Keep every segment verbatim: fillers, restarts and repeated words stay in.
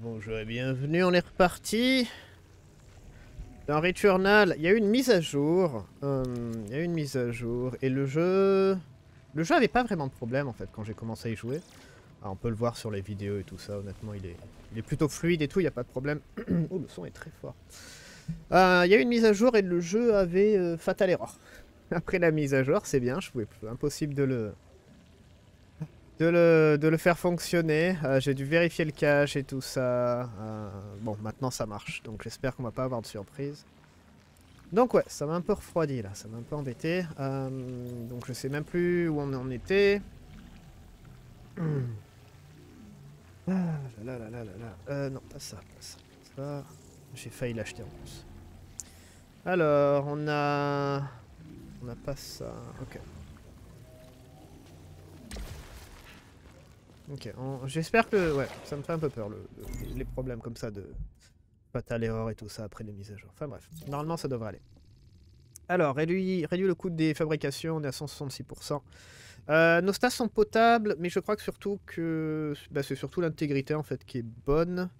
Bonjour et bienvenue, on est reparti dans Returnal. Il y a eu une mise à jour, euh, il y a eu une mise à jour et le jeu... Le jeu avait pas vraiment de problème en fait quand j'ai commencé à y jouer. Alors, on peut le voir sur les vidéos et tout ça, honnêtement il est, il est plutôt fluide et tout, il n'y a pas de problème. Oh, le son est très fort. Euh, il y a eu une mise à jour et le jeu avait euh, fatal error. Après la mise à jour, c'est bien, je pouvais plus, impossible de le... De le, de le faire fonctionner, euh, j'ai dû vérifier le cache et tout ça, euh, bon maintenant ça marche, donc j'espère qu'on va pas avoir de surprise. Donc ouais, ça m'a un peu refroidi là, ça m'a un peu embêté, euh, donc je sais même plus où on en était. Ah là là là là là là, euh, non pas ça, pas ça, pas ça, j'ai failli l'acheter en plus. Alors on a... on a pas ça, ok. Ok, j'espère que... Ouais, ça me fait un peu peur, le, le, les problèmes comme ça de fatal error et tout ça après les mises à jour. Enfin bref, normalement ça devrait aller. Alors, réduit, réduit le coût des fabrications, on est à cent soixante-six pour cent. Euh, nos stats sont potables, mais je crois que surtout que... Bah, c'est surtout l'intégrité en fait qui est bonne.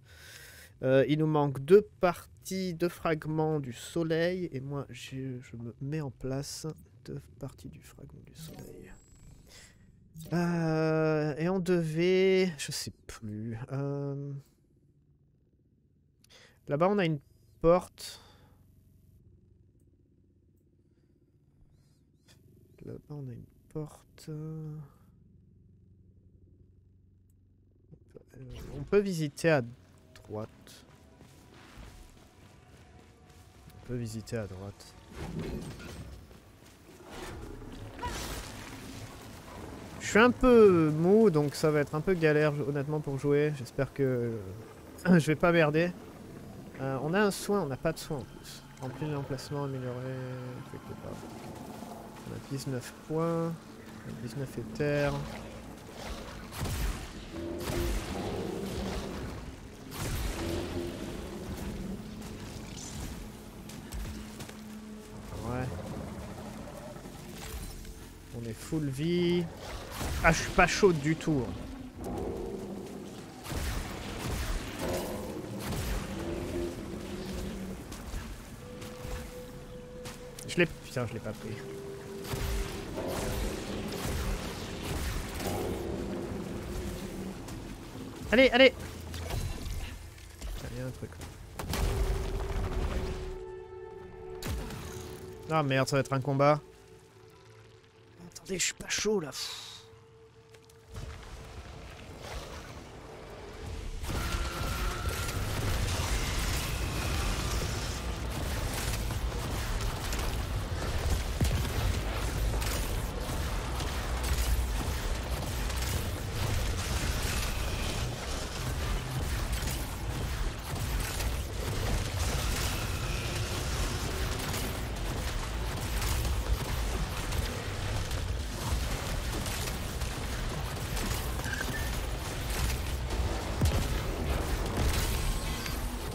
Euh, il nous manque deux parties, deux fragments du soleil, et moi je, je me mets en place deux parties du fragment du soleil. Euh, et on devait... Je sais plus... Euh... Là-bas, on a une porte. Là-bas, on a une porte... On peut visiter à droite. On peut visiter à droite. Je suis un peu mou, donc ça va être un peu galère honnêtement pour jouer. J'espère que je vais pas merder. Euh, on a un soin, on n'a pas de soin en plus. Remplir l'emplacement amélioré. On a dix-neuf points, dix-neuf éthers. Ouais. On est full vie. Ah, je suis pas chaude du tout. Je l'ai... Putain, je l'ai pas pris. Allez, allez. Il y a un truc. Ah merde, ça va être un combat. Attendez, je suis pas chaud là.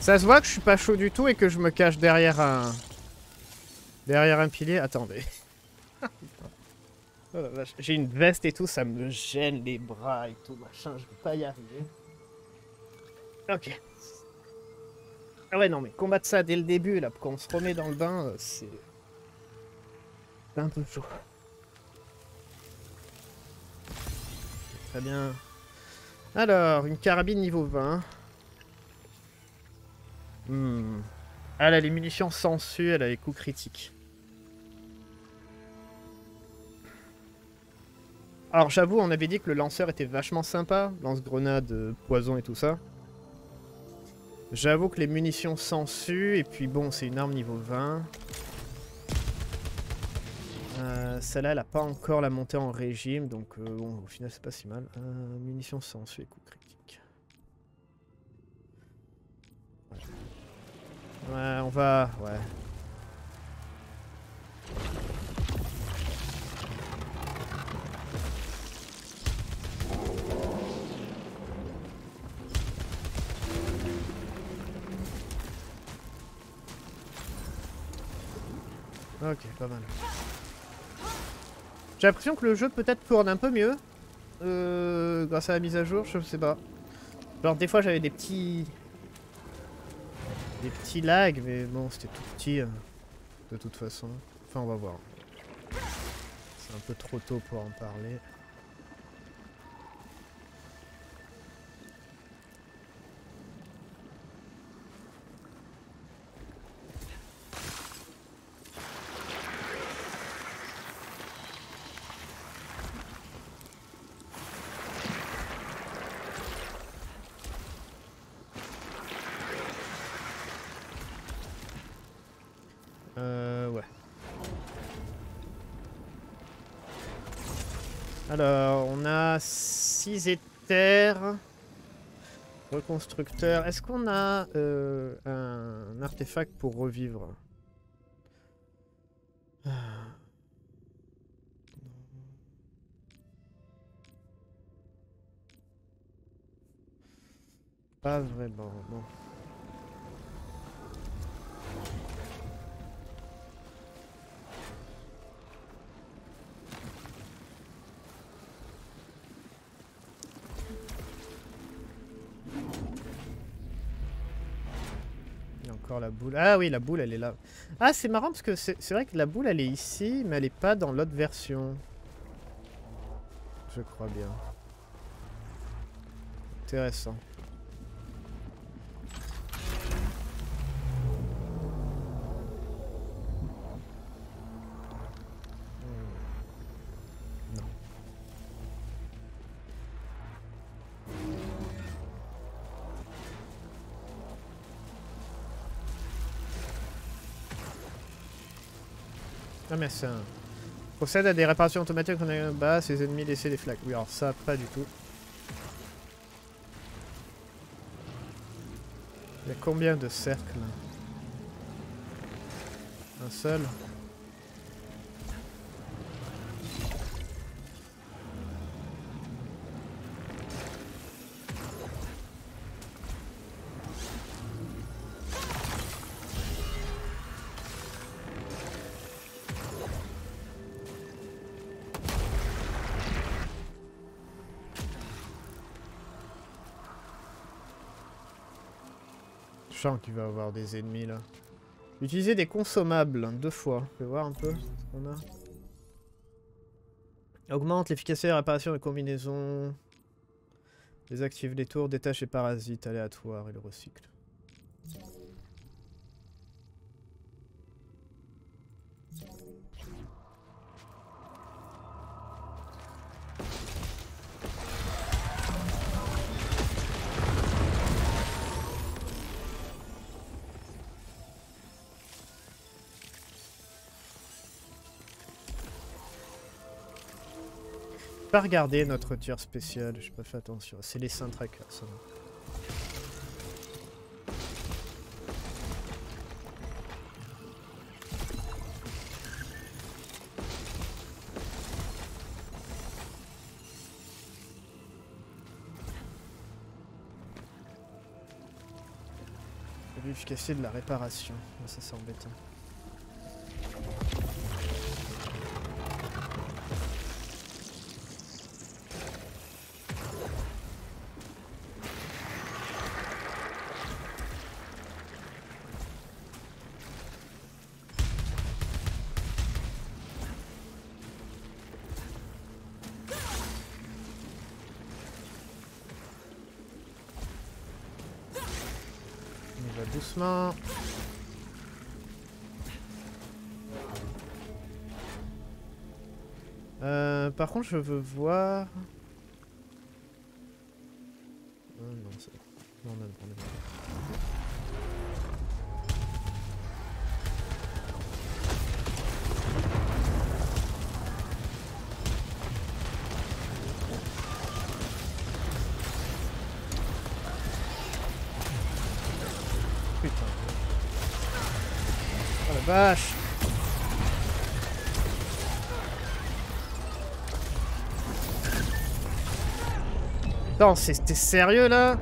Ça se voit que je suis pas chaud du tout et que je me cache derrière un... Derrière un pilier. Attendez. Oh, j'ai une veste et tout, ça me gêne les bras et tout, machin, je peux pas y arriver. Ok. Ah ouais, non mais combattre ça dès le début, là, quand on se remet dans le bain, c'est... C'est un peu chaud. Très bien. Alors, une carabine niveau vingt. Hmm. Ah, elle a les munitions sensues, elle a les coups critiques. Alors j'avoue, on avait dit que le lanceur était vachement sympa, lance-grenade, poison et tout ça. J'avoue que les munitions sensues, et puis bon, c'est une arme niveau vingt. Euh, Celle-là, elle a pas encore la montée en régime, donc euh, bon, au final, c'est pas si mal. Euh, munitions sensues et coups critiques. Ouais, on va... Ouais. Ok, pas mal. J'ai l'impression que le jeu peut-être tourne un peu mieux. Euh, grâce à la mise à jour, je sais pas. Genre des fois j'avais des petits... Des petits lags, mais bon c'était tout petit euh, de toute façon. Enfin on va voir. C'est un peu trop tôt pour en parler. Alors, on a six éthers, reconstructeur. Est-ce qu'on a euh, un artefact pour revivre? Pas vraiment, non. La boule. Ah oui, la boule, elle est là. Ah, c'est marrant parce que c'est vrai que la boule, elle est ici, mais elle est pas dans l'autre version. Je crois bien. Intéressant. Ah mais ça procède à des réparations automatiques quand on est bas, ses ennemis laissaient des flaques. Oui alors ça pas du tout. Il y a combien de cercles? Un seul. Qui va avoir des ennemis là. Utiliser des consommables deux fois. Je vais voir un peu ce qu'on a. Augmente l'efficacité de la réparation des combinaisons. Désactive les tours, détache les parasites aléatoires et le recycle. Pas regarder notre tir spécial, j'ai pas fait attention. C'est les cinq trackers, ça. L'efficacité de la réparation, ça c'est embêtant. Doucement. Euh, par contre, je veux voir. Oh non, c'est bon. Non, non, non, non. Vache. Attends, c'était sérieux là?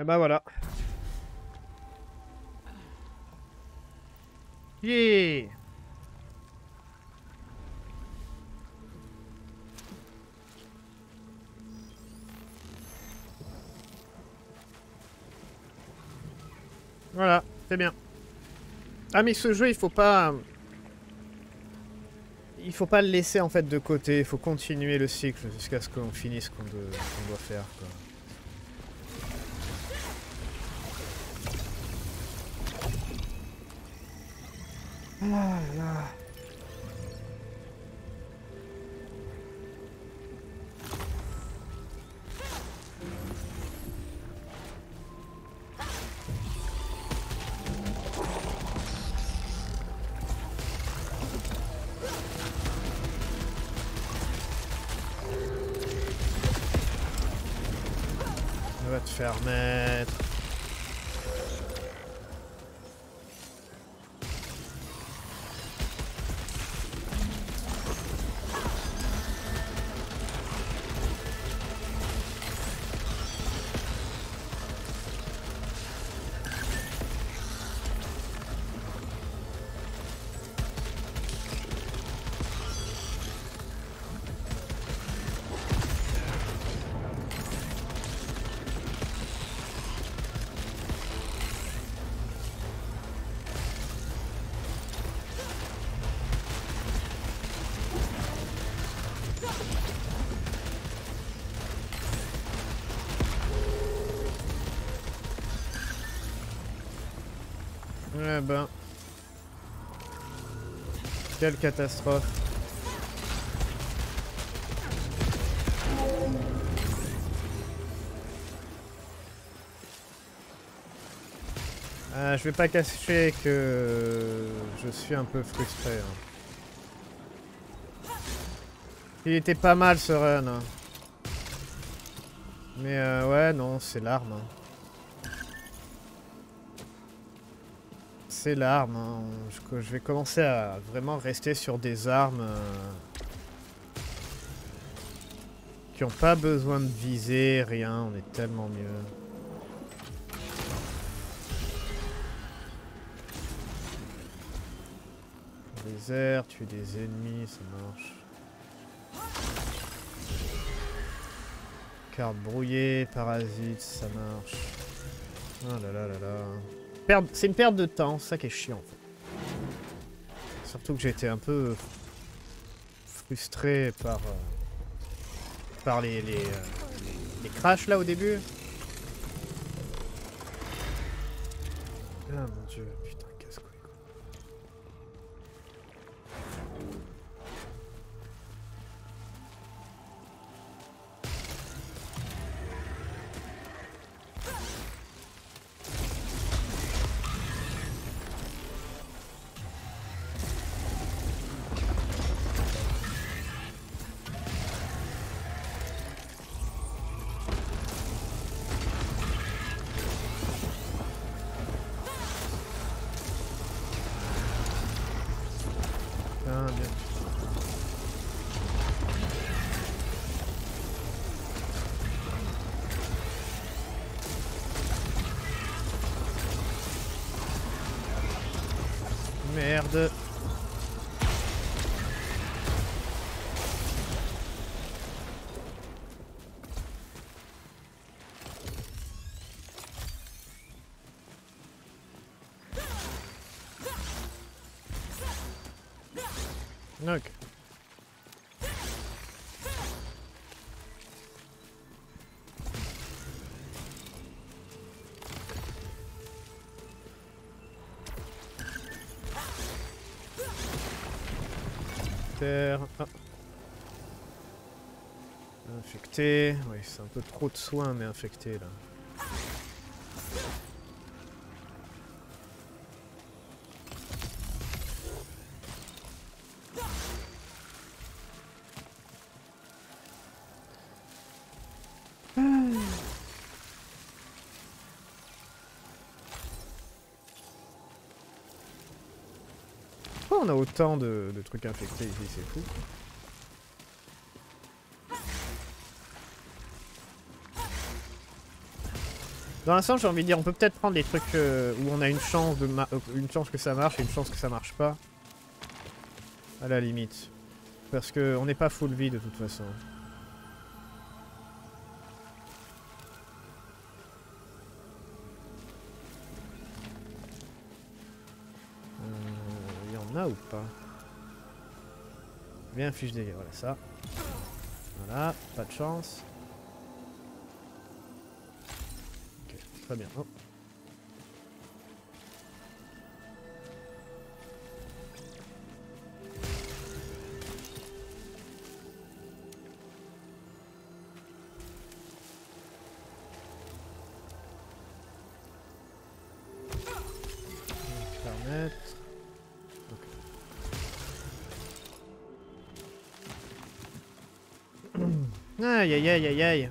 Et bah voilà. Yeah. Voilà, c'est bien. Ah mais ce jeu, il faut pas... Il faut pas le laisser en fait de côté, il faut continuer le cycle jusqu'à ce qu'on finisse ce qu'on doit, qu'on doit faire, quoi. Ah là. On va te faire mettre. Eh ben... Quelle catastrophe. Ah, je vais pas cacher que je suis un peu frustré, hein. Il était pas mal ce run, hein. Mais euh, ouais, non, c'est l'arme, hein. C'est l'arme, hein. je, je vais commencer à vraiment rester sur des armes euh, qui n'ont pas besoin de viser, rien, on est tellement mieux. Des airs, tuer des ennemis, ça marche. Carte brouillée, parasite, ça marche. Oh là là là là. C'est une perte de temps, ça qui est chiant en fait. Surtout que j'étais un peu frustré par, euh, par les, les, euh, les crashs là au début. Ah mon dieu, putain, casse-couille quoi. Merde. Ok. Ah. Infecté, oui c'est un peu trop de soins mais infecté là. On a autant de, de trucs infectés ici, c'est fou. Dans un sens, j'ai envie de dire, on peut peut-être prendre des trucs euh, où on a une chance de ma une chance que ça marche et une chance que ça marche pas. À la limite. Parce que on n'est pas full vie de toute façon. Il euh, y en a ou pas? Bien fiche dégâts, voilà ça. Voilà, pas de chance. Ok, très bien. Oh. Aïe aïe aïe aïe aïe.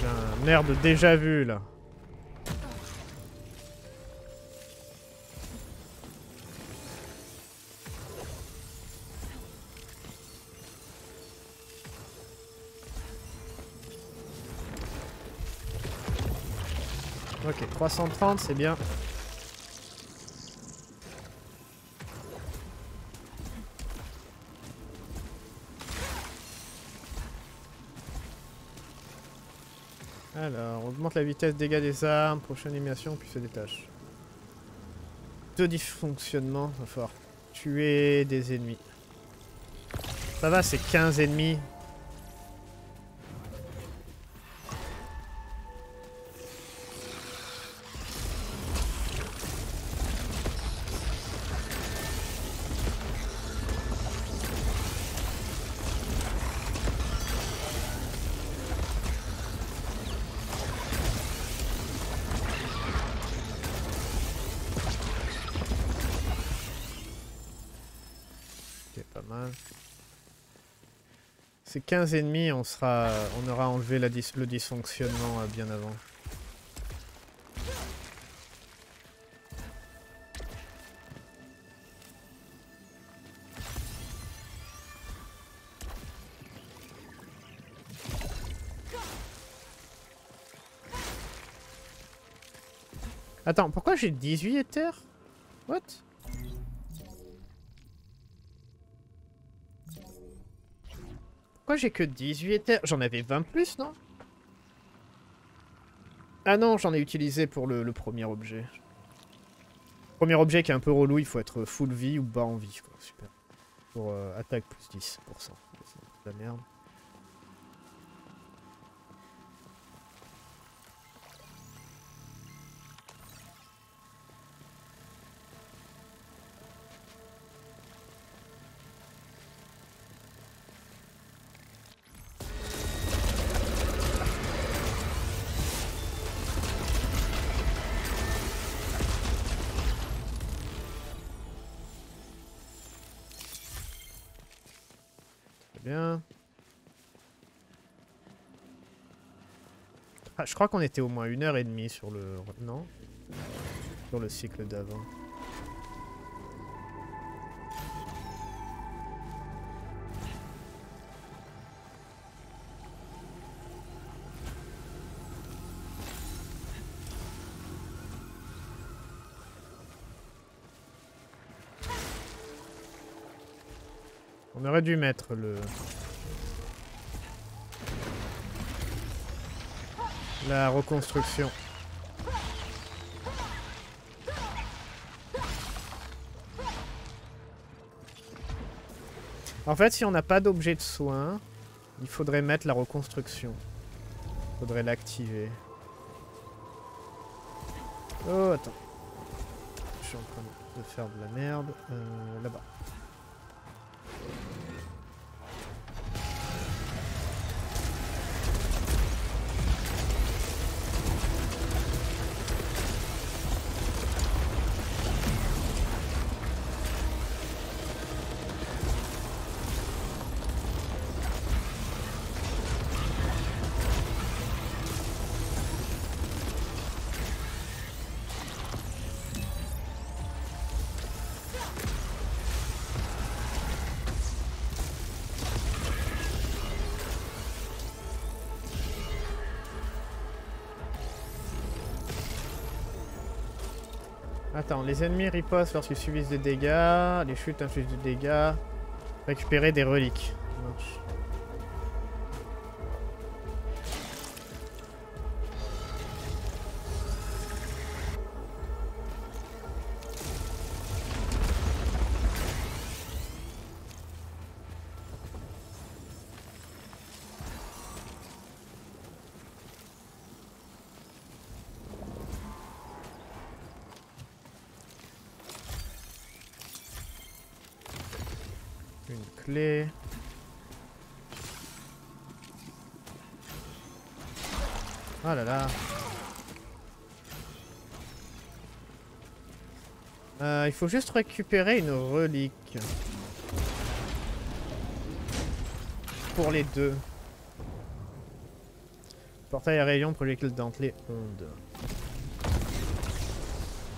J'ai un air de déjà vu là. Ok, trois cent trente, c'est bien. Alors, on augmente la vitesse, dégâts des armes, prochaine animation, puis se détache. Deux dysfonctionnements, il va falloir tuer des ennemis. Ça va, c'est quinze ennemis. C'est quinze ennemis, on sera, on aura enlevé la dis, le dysfonctionnement bien avant. Attends, pourquoi j'ai dix-huit éthers? What? Pourquoi j'ai que dix-huit éthers? J'en avais vingt plus, non? Ah non, j'en ai utilisé pour le, le premier objet. Premier objet qui est un peu relou, il faut être full vie ou bas en vie, quoi. Super. Pour euh, attaque plus dix pour cent. C'est de la merde. Bien. Ah, je crois qu'on était au moins une heure et demie sur le... Non? Sur le cycle d'avant. On aurait dû mettre le... la reconstruction. En fait, si on n'a pas d'objet de soin, il faudrait mettre la reconstruction. Il faudrait l'activer. Oh, attends. Je suis en train de faire de la merde. Euh, là-bas. Attends, les ennemis ripostent lorsqu'ils subissent des dégâts, les chutes infligent des dégâts, récupérer des reliques. Clé. Ah là là. Euh, il faut juste récupérer une relique. Pour les deux. Portail à rayon, projectile dentelé, onde.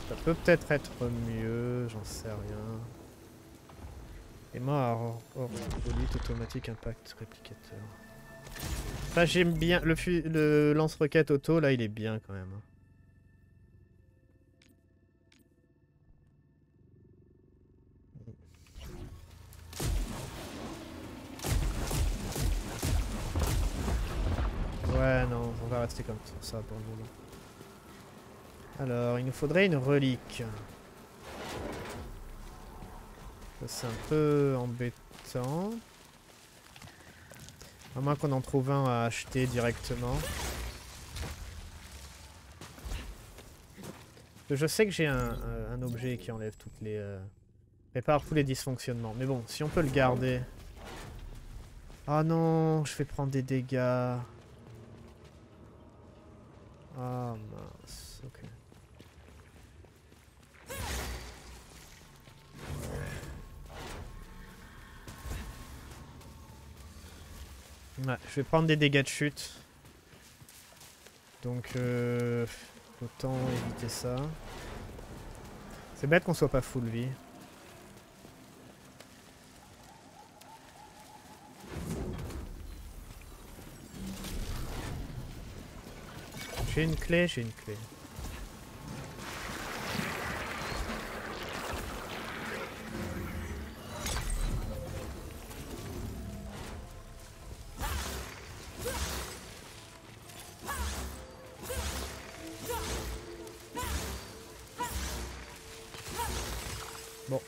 Ça peut peut-être être mieux, j'en sais rien. Et moi, orbolite, automatique, impact, réplicateur. Là, j'aime bien. Le, le lance-roquette auto, là, il est bien quand même. Ouais, non, on va rester comme ça pour le moment. Alors, il nous faudrait une relique. C'est un peu embêtant. À moins qu'on en trouve un à acheter directement. Je sais que j'ai un, un objet qui enlève toutes les... Euh, répare tous les dysfonctionnements. Mais bon, si on peut le garder... Ah non, je vais prendre des dégâts. Ah mince, ok. Ouais, je vais prendre des dégâts de chute. Donc, euh, autant éviter ça. C'est bête qu'on soit pas full vie. J'ai une clé, j'ai une clé.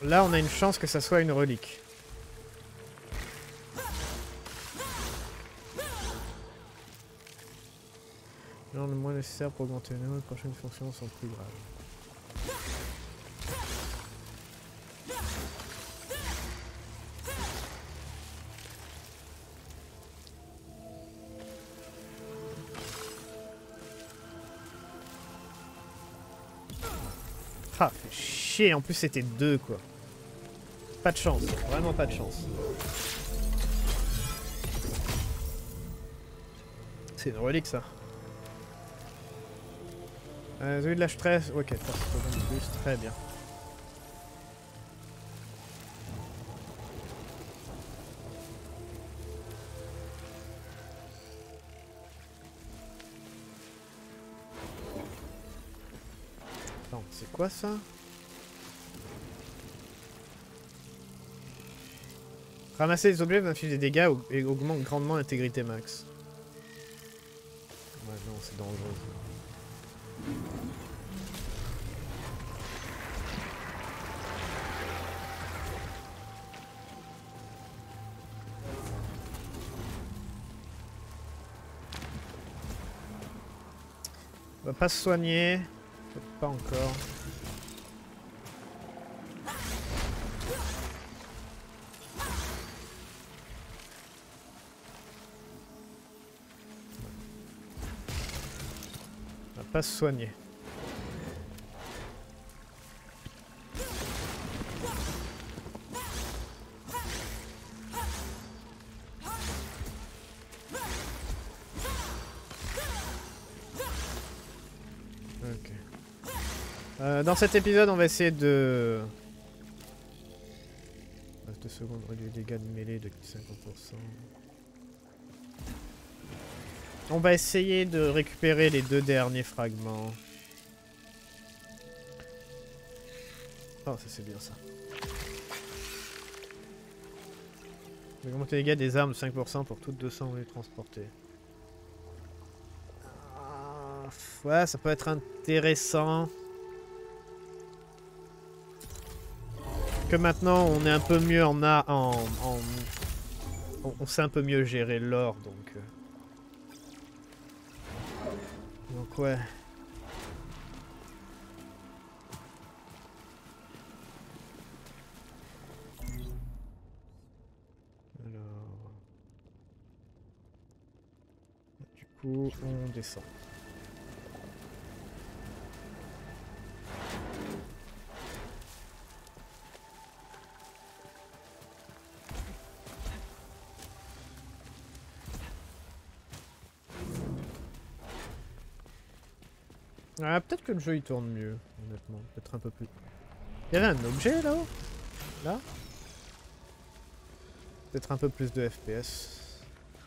Là, on a une chance que ça soit une relique. Genre le moins nécessaire pour augmenter une autre, les prochaines fonctions sont plus graves. Ah, fait chier, en plus c'était deux quoi. Pas de chance, vraiment pas de chance. C'est une relique ça. Euh, j'ai eu de la stress. Ok, très bien. Attends, c'est quoi ça? Ramasser les objets inflige des dégâts et augmente grandement l'intégrité max. Ouais non, c'est dangereux. On va pas se soigner. Pas encore. Se soigner. Ok. Euh, dans cet épisode, on va essayer de... deux secondes, réduire les dégâts de mêlée de cinquante pour cent. On va essayer de récupérer les deux derniers fragments. Ah, ça c'est bien ça. Je vais augmenter les dégâts des armes de cinq pour cent pour toutes deux cents unités transportées. Ah, ouais, ça peut être intéressant. Que maintenant on est un peu mieux en a en, en on, on sait un peu mieux gérer l'or donc euh. donc ouais alors du coup on descend. Ah, peut-être que le jeu il tourne mieux, honnêtement. Peut-être un peu plus. Y'avait un objet là-haut? Là? Peut-être un peu plus de F P S.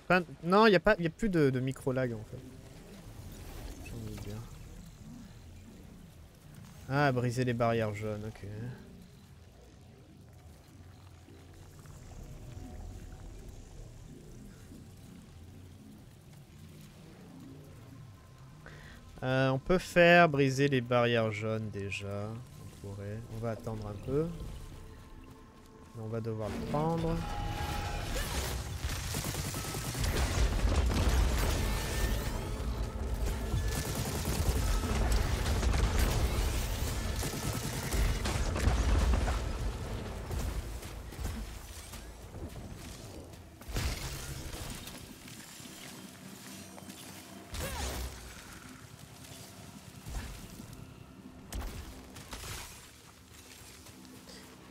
Enfin, non, il n'y a, a plus de, de micro-lag en fait. J'en ai bien. Ah, briser les barrières jaunes, ok. Euh, on peut faire briser les barrières jaunes déjà, on pourrait. On va attendre un peu. On va devoir le prendre.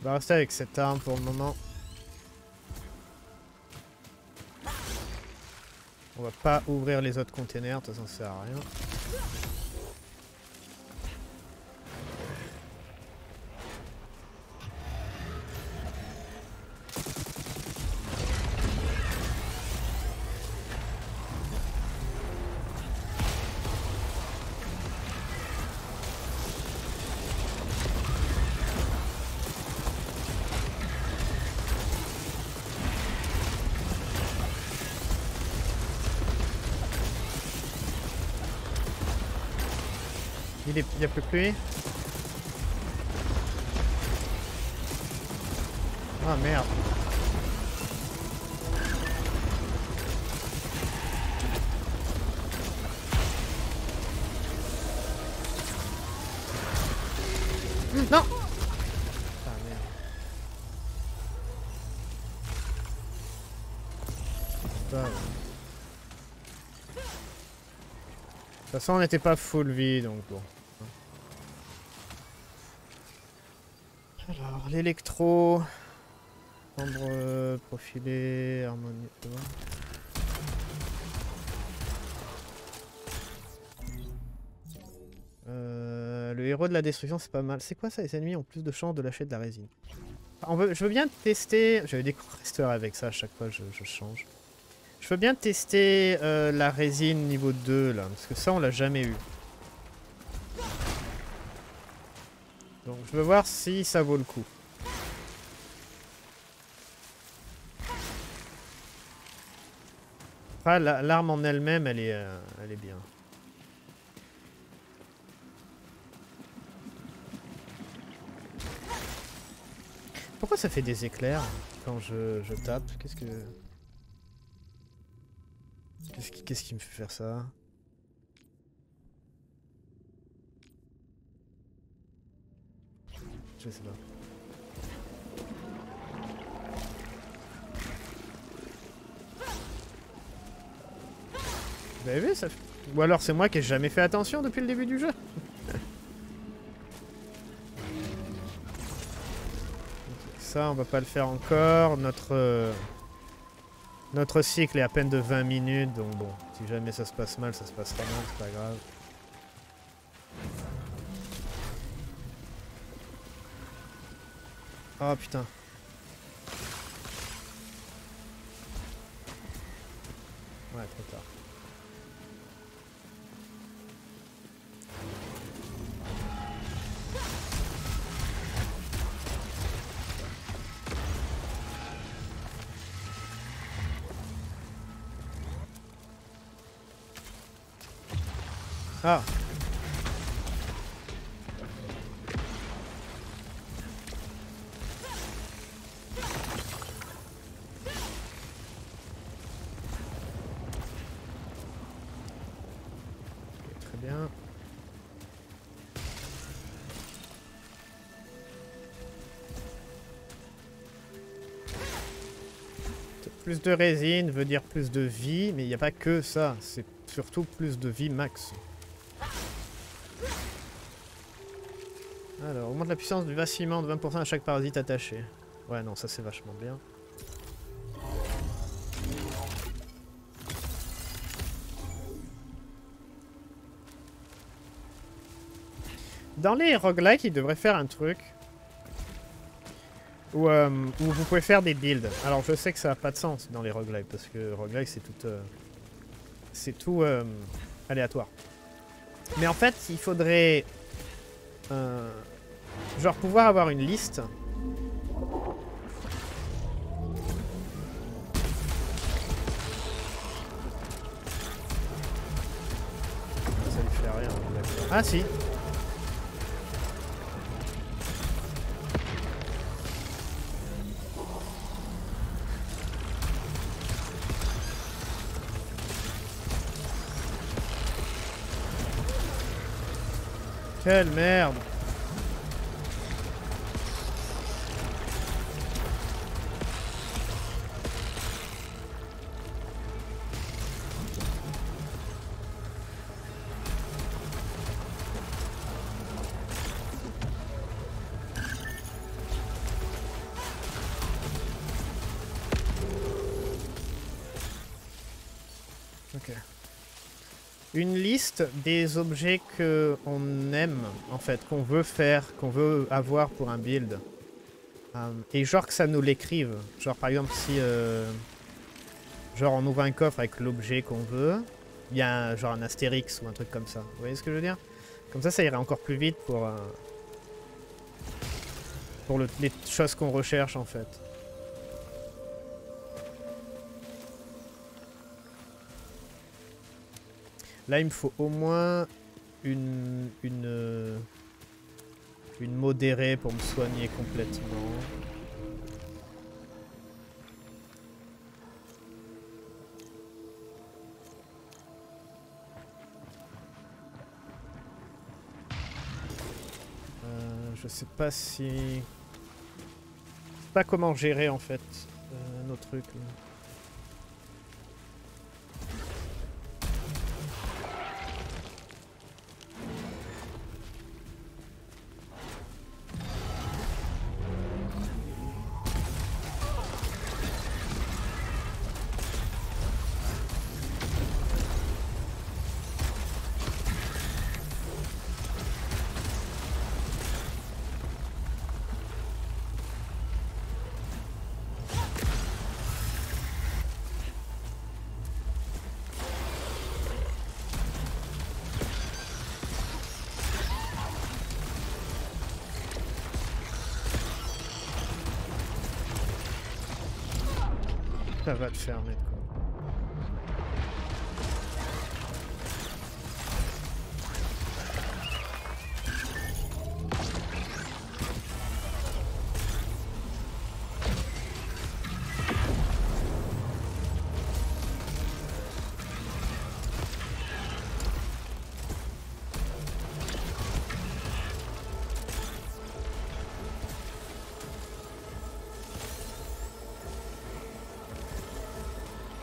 On va rester avec cette arme pour le moment. On va pas ouvrir les autres containers, de toute façon ça sert à rien. Il n'y a plus que lui. Ah merde. Non. Ah merde. Putain. De toute façon on n'était pas full vie donc bon. Alors, l'électro, ambre profilé, harmonie. Euh, le héros de la destruction, c'est pas mal. C'est quoi ça? Les ennemis ont plus de chances de lâcher de la résine. On veut, je veux bien tester. J'avais des compresseurs avec ça à chaque fois, je, je change. Je veux bien tester euh, la résine niveau deux là, parce que ça, on l'a jamais eu. Donc je veux voir si ça vaut le coup. Après l'arme en elle-même elle est, euh, elle est bien. Pourquoi ça fait des éclairs quand je, je tape? Qu'est-ce que... Qu'est-ce qui, qu'est-ce qui me fait faire ça? Je sais pas. Vous avez vu ça? Ou alors c'est moi qui ai jamais fait attention depuis le début du jeu. Ça on va pas le faire encore. Notre euh, notre cycle est à peine de vingt minutes donc bon. Si jamais ça se passe mal, ça se passera mal, c'est pas grave. Ah putain. Ouais, trop tard. Ah. Plus de résine veut dire plus de vie, mais il n'y a pas que ça, c'est surtout plus de vie max. Alors, augmente la puissance du vacillement de vingt pour cent à chaque parasite attaché. Ouais, non, ça c'est vachement bien. Dans les roguelikes, ils devraient faire un truc. Où, euh, où vous pouvez faire des builds. Alors je sais que ça n'a pas de sens dans les roguelikes, parce que roguelike c'est tout, euh, c'est tout euh, aléatoire. Mais en fait il faudrait euh, genre pouvoir avoir une liste ça lui fait rien, ah si. Quelle merde! Une liste des objets que on aime, en fait, qu'on veut faire, qu'on veut avoir pour un build. Euh, et genre que ça nous l'écrive. Genre par exemple si... Euh, genre on ouvre un coffre avec l'objet qu'on veut, il y a un, genre un astérix ou un truc comme ça. Vous voyez ce que je veux dire? Comme ça, ça irait encore plus vite pour... Euh, pour le, les choses qu'on recherche en fait. Là, il me faut au moins une, une, une modérée pour me soigner complètement. Euh, je sais pas si... Je sais pas comment gérer en fait euh, nos trucs. Là. Ça va te fermer quoi.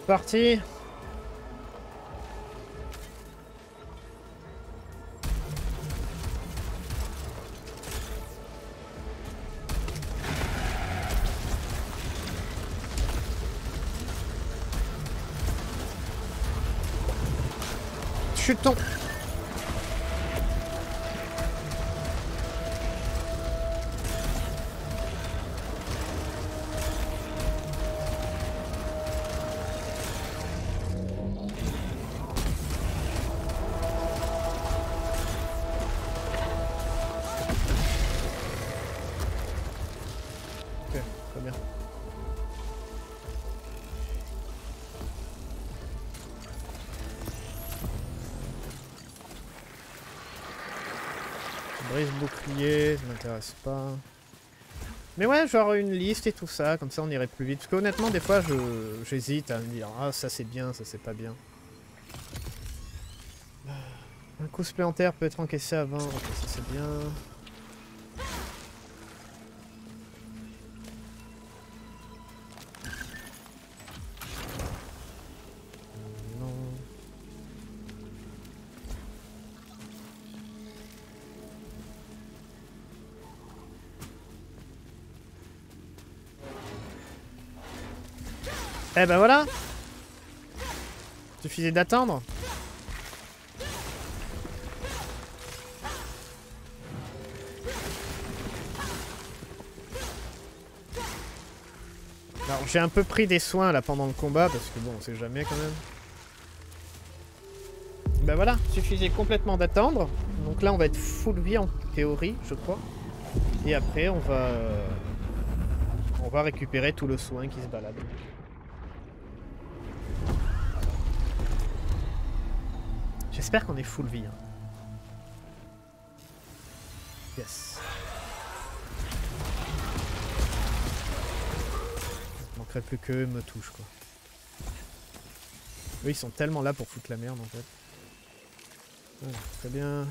Parti. Chutons. Brise bouclier, ça m'intéresse pas. Mais ouais, genre une liste et tout ça, comme ça on irait plus vite. Parce qu'honnêtement, des fois, je j'hésite à me dire « Ah, ça c'est bien, ça c'est pas bien. » Un coup supplémentaire peut être encaissé avant. Ok, ça c'est bien. Eh ben voilà. Suffisait d'attendre. Alors j'ai un peu pris des soins là pendant le combat parce que bon on sait jamais quand même. Ben voilà, suffisait complètement d'attendre. Donc là on va être full vie en théorie je crois. Et après on va, on va récupérer tout le soin qui se balade. J'espère qu'on est full vie. Hein. Yes. Il manquerait plus qu'eux me touchent quoi. Eux ils sont tellement là pour foutre la merde en fait. Voilà, très bien.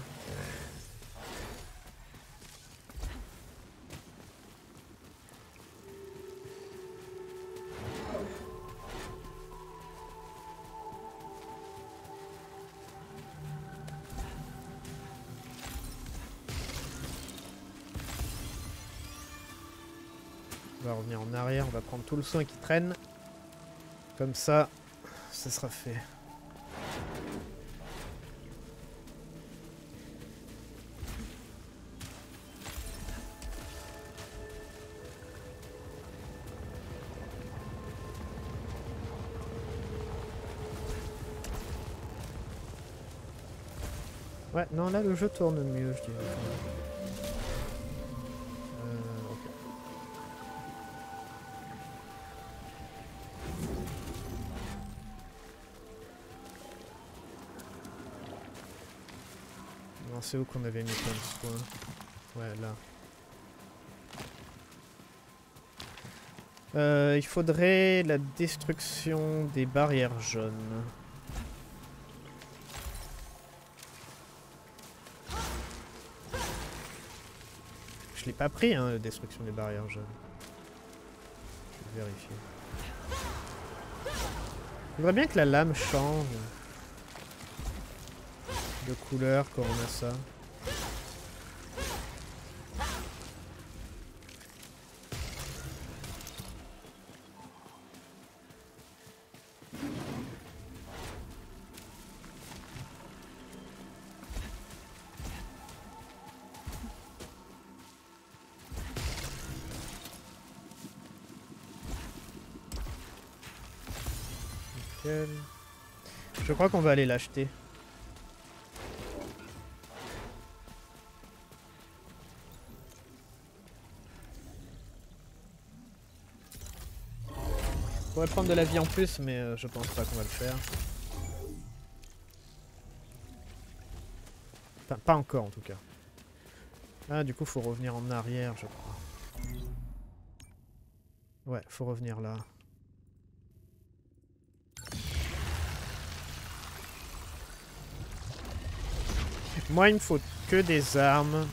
On va revenir en arrière, on va prendre tout le soin qui traîne. Comme ça, ça sera fait. Ouais, non, là le jeu tourne mieux, je dirais. C'est où qu'on avait mis plein de soins. Ouais, là. Euh, il faudrait la destruction des barrières jaunes. Je l'ai pas pris, hein, la destruction des barrières jaunes. Je vais vérifier. Il faudrait bien que la lame change de couleur quand on a ça. Nickel. Je crois qu'on va aller l'acheter. On pourrait prendre de la vie en plus, mais euh, je pense pas qu'on va le faire. Enfin, pas encore en tout cas. Ah, du coup, faut revenir en arrière, je crois. Ouais, faut revenir là. Moi, il me faut que des armes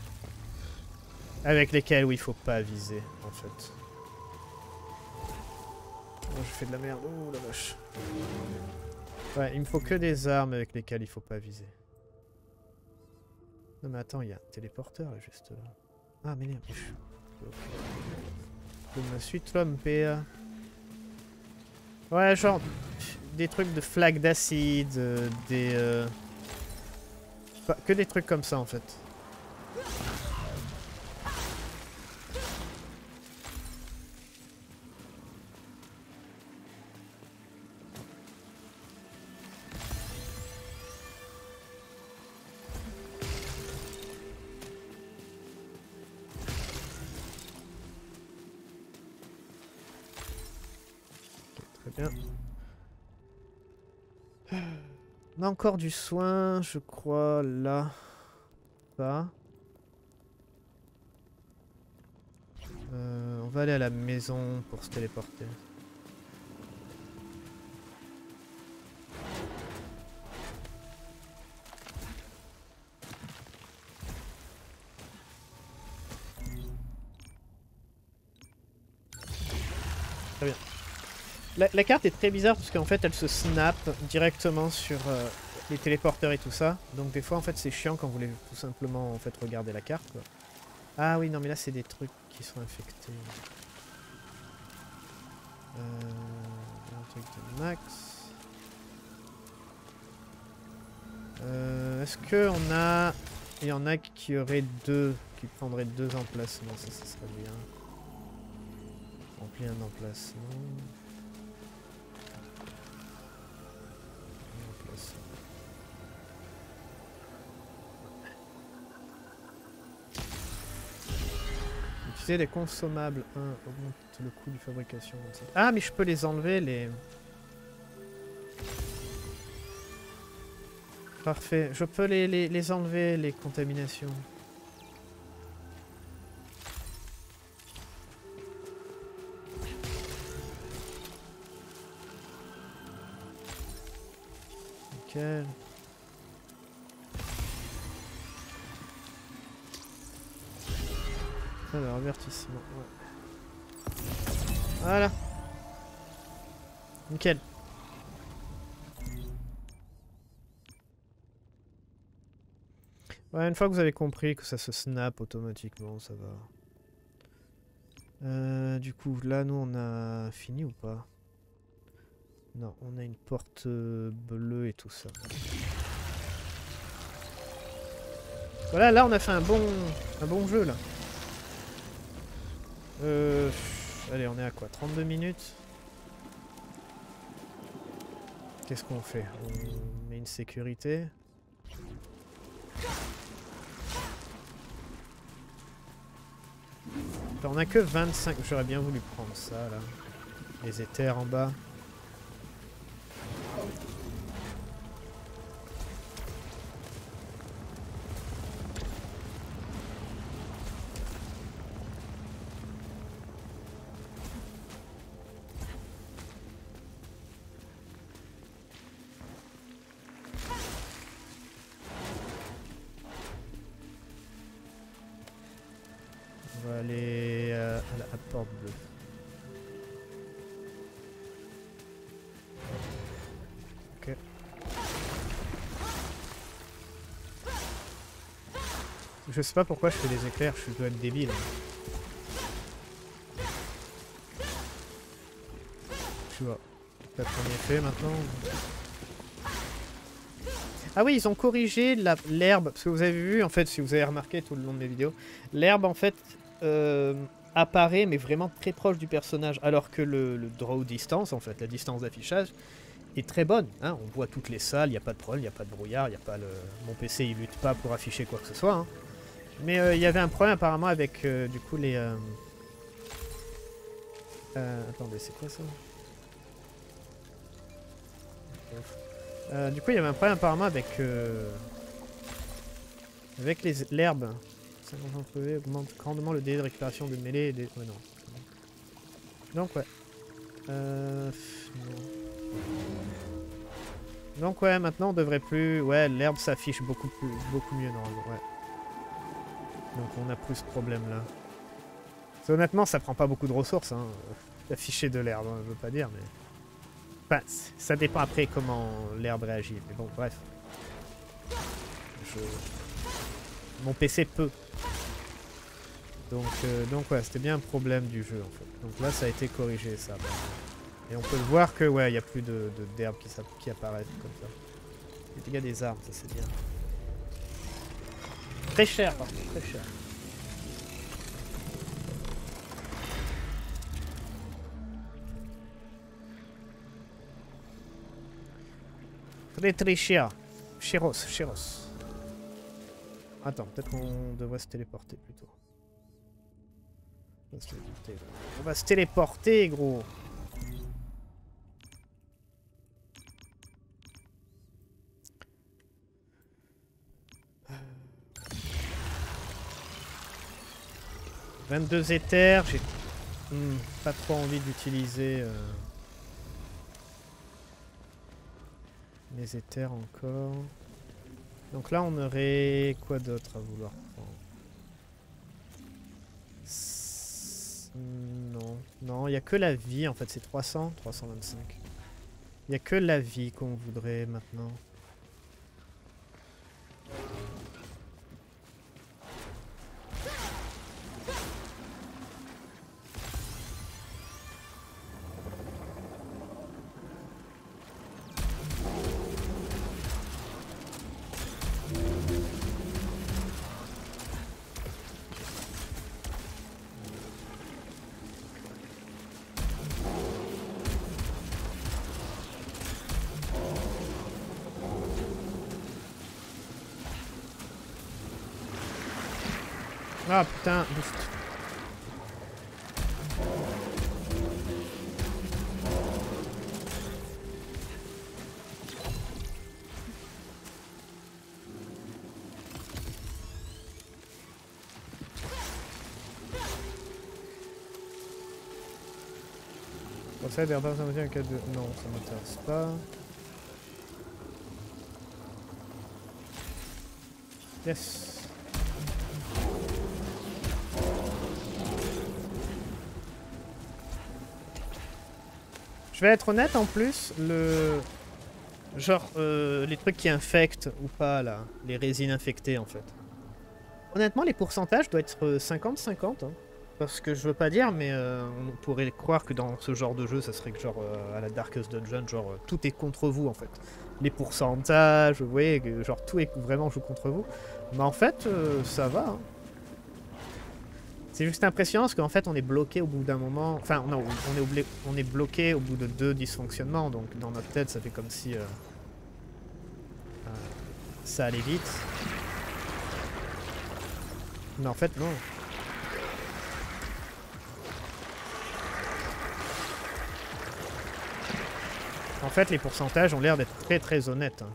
avec lesquelles il faut pas viser, en fait. Oh, je fais de la merde, oh la vache. Ouais, il me faut que des armes avec lesquelles il faut pas viser. Non mais attends, il y a un téléporteur là, juste là. Ah mais merde. Je me suis trompé. Ouais, genre des trucs de flaque d'acide, euh, des... Euh... Pas, que des trucs comme ça en fait. On a encore du soin, je crois, là. Ça. Euh, on va aller à la maison pour se téléporter. Très bien. La, la carte est très bizarre parce qu'en fait elle se snap directement sur euh, les téléporteurs et tout ça. Donc des fois en fait c'est chiant quand vous voulez tout simplement en fait regarder la carte, quoi. Ah oui non mais là c'est des trucs qui sont infectés. Euh, un truc de max. Euh, Est-ce que on a... Il y en a qui auraient deux, qui prendraient deux emplacements, ça, ça serait bien. Remplir un emplacement. Utiliser des consommables. un augmente le coût de fabrication. vingt-sept. Ah, mais je peux les enlever, les... Parfait. Je peux les, les, les enlever, les contaminations. Nickel. Alors, avertissement, ouais. Voilà. Nickel. Ouais, une fois que vous avez compris que ça se snap automatiquement, ça va. Euh, du coup, là, nous, on a fini ou pas? Non, on a une porte bleue et tout ça. Voilà, là, on a fait un bon, un bon jeu, là. Euh, allez, on est à quoi, trente-deux minutes? Qu'est-ce qu'on fait? On met une sécurité. On a que vingt-cinq. J'aurais bien voulu prendre ça, là. Les éthers en bas. Je sais pas pourquoi je fais des éclairs, je dois être débile. Tu vois, pas premier effet maintenant. Ah oui, ils ont corrigé l'herbe, parce que vous avez vu, en fait, si vous avez remarqué tout le long de mes vidéos, l'herbe en fait euh, apparaît mais vraiment très proche du personnage, alors que le, le draw distance, en fait, la distance d'affichage, est très bonne. Hein. On voit toutes les salles, il n'y a pas de problème, il n'y a pas de brouillard, y a pas le... mon P C il lutte pas pour afficher quoi que ce soit. Hein. Mais il euh, y avait un problème apparemment avec euh, du coup les... Euh... Euh, attendez, c'est quoi ça? euh, Du coup il y avait un problème apparemment avec... Euh... Avec les l'herbe. cinquante P V augmente grandement le délai de récupération de mêlée et des... Ouais, non. Donc ouais. Euh... Donc ouais, maintenant on devrait plus... Ouais, l'herbe s'affiche beaucoup plus, beaucoup mieux normalement, ouais. Donc on a plus ce problème là. Honnêtement, ça prend pas beaucoup de ressources, hein, d'afficher de l'herbe, hein, je veux pas dire, mais... Enfin, ça dépend après comment l'herbe réagit, mais bon, bref. Je... Mon P C peut. Donc, euh, donc ouais, c'était bien un problème du jeu, en fait. Donc là, ça a été corrigé, ça. Et on peut le voir que, ouais, il n'y a plus de d'herbe qui, qui apparaît, comme ça. Les dégâts des armes, ça c'est bien. Très cher, pardon, très cher. Très très cher. Chéros, chéros. Attends, peut-être qu'on devrait se téléporter plutôt. On va se téléporter, gros. On va se téléporter, gros. vingt-deux éthers, j'ai hmm, pas trop envie d'utiliser euh, les éthers encore. Donc là on aurait quoi d'autre à vouloir prendre? Non, non, il n'y a que la vie en fait, c'est trois cents, trois cent vingt-cinq. Il n'y a que la vie qu'on voudrait maintenant. Ah putain, boost. Pour ça, derrière ça me tient un cas de... Non, ça m'intéresse pas. Yes. Je vais être honnête en plus, le genre euh, les trucs qui infectent ou pas là, les résines infectées en fait. Honnêtement les pourcentages doivent être cinquante cinquante, hein. Parce que je veux pas dire mais euh, on pourrait croire que dans ce genre de jeu ça serait que genre euh, à la Darkest Dungeon, genre euh, tout est contre vous en fait. Les pourcentages, vous voyez, genre tout est vraiment joue contre vous. Mais en fait euh, ça va, hein. C'est juste impressionnant parce qu'en fait on est bloqué au bout d'un moment, enfin non, on est, oublié, on est bloqué au bout de deux dysfonctionnements, donc dans notre tête ça fait comme si euh, euh, ça allait vite. Mais en fait non. En fait les pourcentages ont l'air d'être très très honnêtes, hein.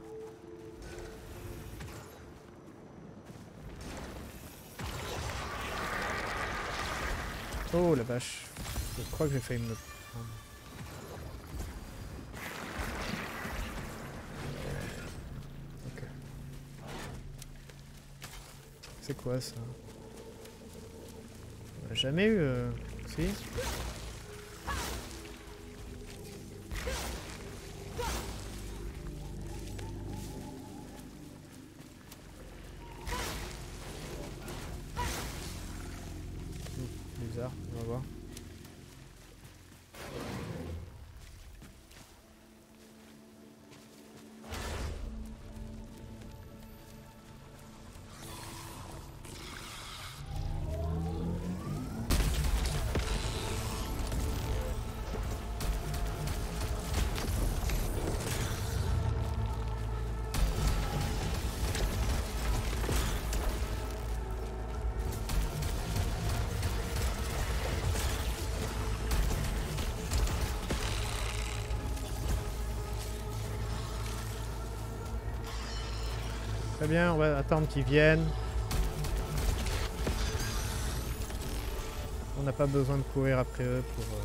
Oh la vache, je crois que j'ai failli me le prendre. Ok. C'est quoi ça? On a jamais eu... Euh... Si? Très bien, on va attendre qu'ils viennent. On n'a pas besoin de courir après eux pour... Euh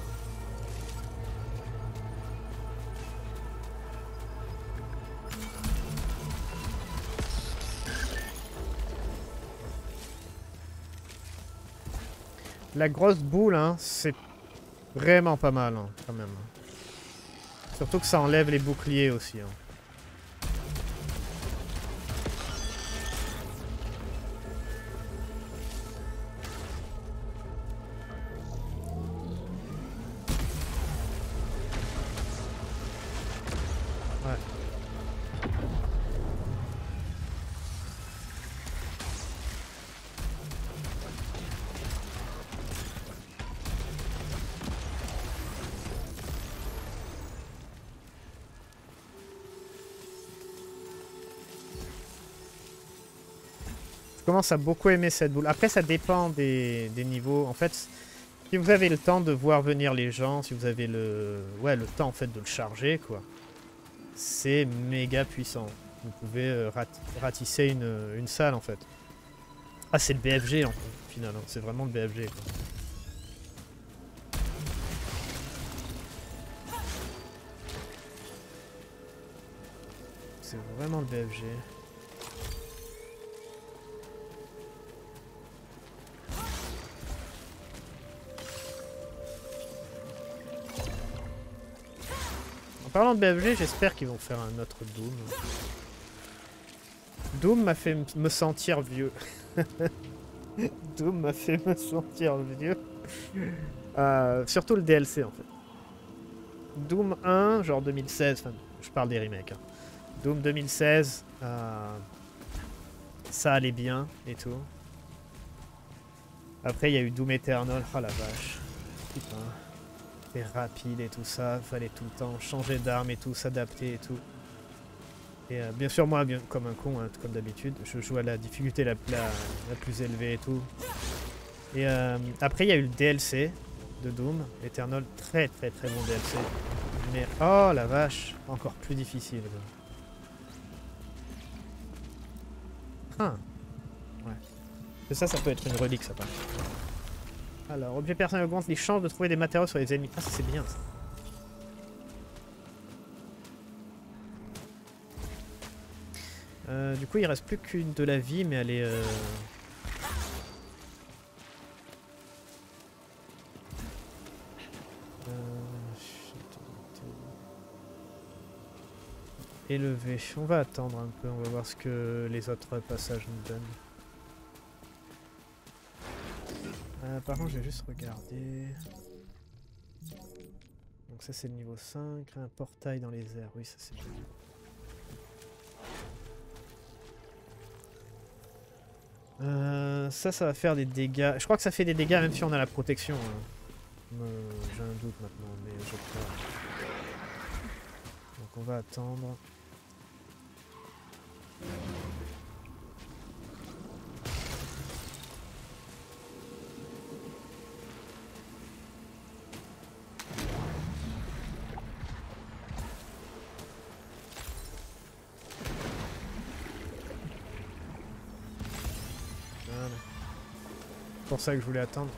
la grosse boule, hein, c'est vraiment pas mal, hein, quand même. Surtout que ça enlève les boucliers aussi, hein. Je commence à beaucoup aimer cette boule. Après, ça dépend des, des niveaux. En fait, si vous avez le temps de voir venir les gens, si vous avez le, ouais, le temps en fait de le charger, quoi, c'est méga puissant. Vous pouvez euh, rat ratisser une, une salle en fait. Ah, c'est le B F G en fait, au final, hein. C'est vraiment le B F G. Quoi. C'est vraiment le B F G. En parlant de B F G, j'espère qu'ils vont faire un autre Doom. Doom m'a fait me sentir vieux. Doom m'a fait me sentir vieux. Euh, surtout le D L C en fait. Doom un, genre deux mille seize, enfin, je parle des remakes. Hein. Doom deux mille seize, euh, ça allait bien et tout. Après, il y a eu Doom Eternal, oh la vache. Putain. C'était rapide et tout ça, fallait tout le temps changer d'arme et tout, s'adapter et tout. Et euh, bien sûr, moi, bien, comme un con, hein, comme d'habitude, je joue à la difficulté la, la, la plus élevée et tout. Et euh, après, il y a eu le D L C de Doom Eternal, très très très bon D L C. Mais oh la vache, encore plus difficile. Ah. Ouais. Et ça, ça peut être une relique, ça part. Alors, objet personnel augmente les chances de trouver des matériaux sur les ennemis. Ah, ça c'est bien ça. Euh, du coup, il reste plus qu'une de la vie, mais elle est... Euh... Euh... Élevé. On va attendre un peu, on va voir ce que les autres passages nous donnent. Euh, par contre, je vais juste regarder... Donc ça, c'est le niveau cinq. Un portail dans les airs. Oui, ça c'est bien. Euh, ça, ça va faire des dégâts. Je crois que ça fait des dégâts même si on a la protection. Hein. Euh, j'ai un doute maintenant, mais je crois. Donc on va attendre. C'est pour ça que je voulais attendre.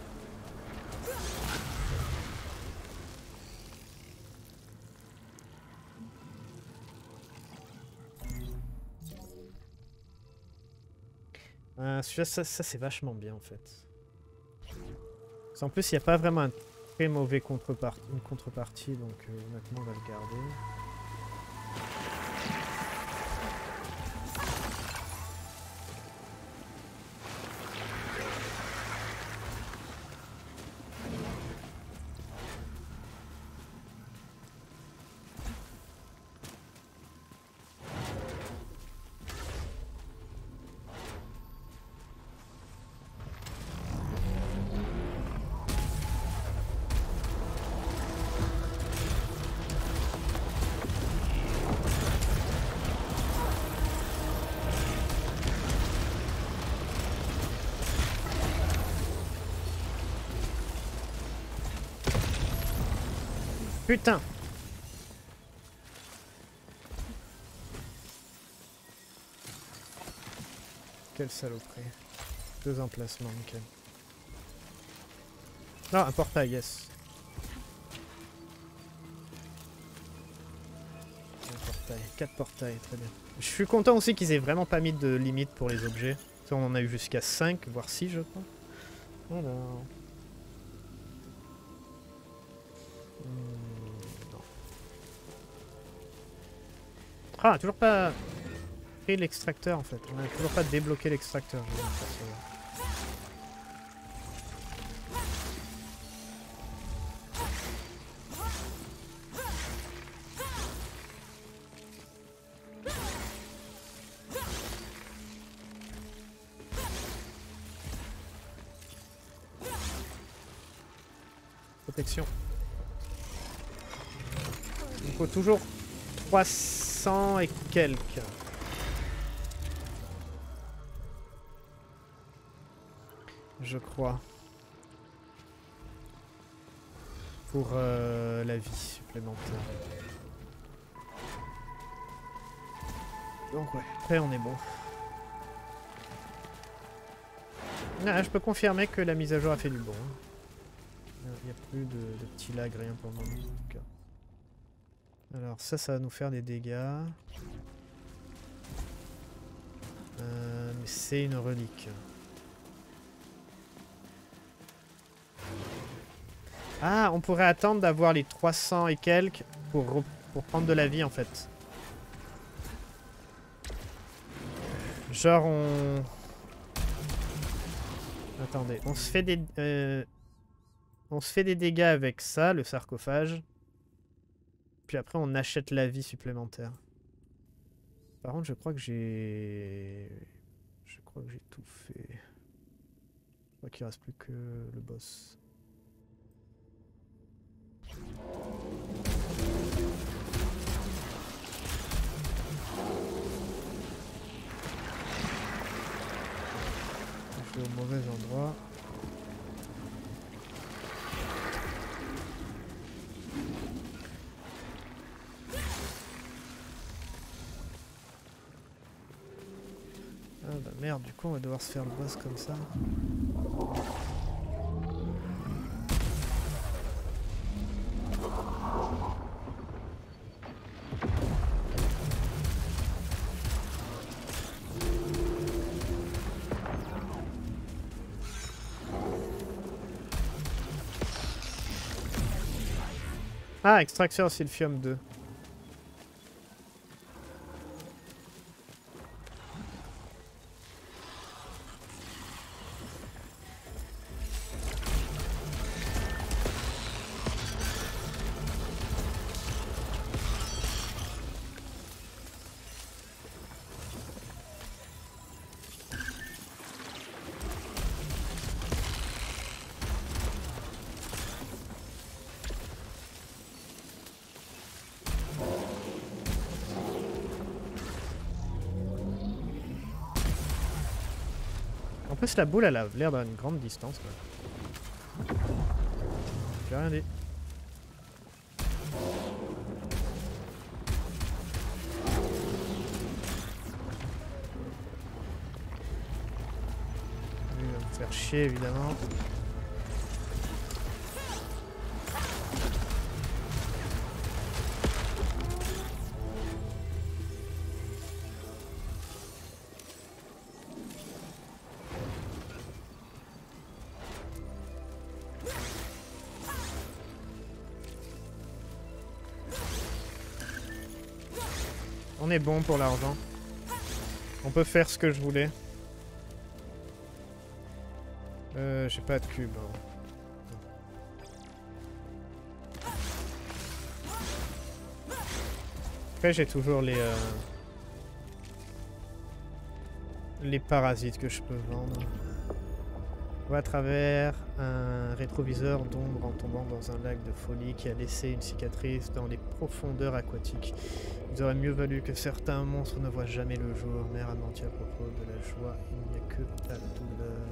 Euh, ça, ça, ça c'est vachement bien en fait. Parce en plus il n'y a pas vraiment un très mauvais contrepartie, une contrepartie, donc euh, maintenant on va le garder. Putain. Quelle saloperie. Deux emplacements, nickel. Non, un portail, yes. Un portail, quatre portails, très bien. Je suis content aussi qu'ils aient vraiment pas mis de limite pour les objets. Ça, on en a eu jusqu'à cinq, voire six, je crois. Alors... Ah, toujours pas pris l'extracteur en fait. On a toujours pas débloqué l'extracteur. Protection. Il faut toujours trois cents. Et quelques. Je crois. Pour euh, la vie supplémentaire. Donc ouais, après on est bon. Ah, je peux confirmer que la mise à jour a fait du bon. Il n'y a plus de, de petits lags, rien pour le moment. Alors ça, ça va nous faire des dégâts. Euh, mais c'est une relique. Ah, on pourrait attendre d'avoir les trois cents et quelques pour, pour prendre de la vie en fait. Genre on... Attendez, on se fait des... Euh... On se fait des dégâts avec ça, le sarcophage. Puis après on achète la vie supplémentaire. Par contre je crois que j'ai... Je crois que j'ai tout fait. Je crois qu'il reste plus que le boss. Je suis au mauvais endroit. Ah bah merde, du coup on va devoir se faire le boss comme ça. Ah, extraction silphium deux. La boule elle a l'air d'une grande distance. J'ai rien dit. Il va me faire chier évidemment. On est bon pour l'argent. On peut faire ce que je voulais. Euh, j'ai pas de cube. Hein. Après j'ai toujours les... Euh, les parasites que je peux vendre. On va à travers un rétroviseur d'ombre en tombant dans un lac de folie qui a laissé une cicatrice dans les profondeurs aquatiques. Il aurait mieux valu que certains monstres ne voient jamais le jour. Mère a menti à propos de la joie, il n'y a que la douleur.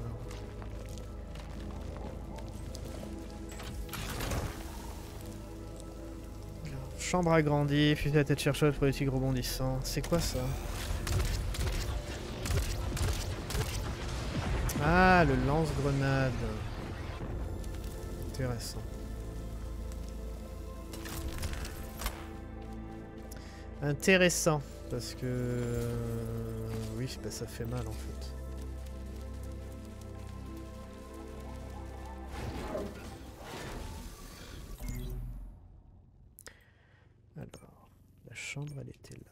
Chambre agrandie, fusil à tête chercheuse, politique rebondissant. C'est quoi ça? Ah, le lance-grenade. Intéressant. Intéressant, parce que... Euh, oui, bah, ça fait mal en fait. Alors, la chambre, elle était là.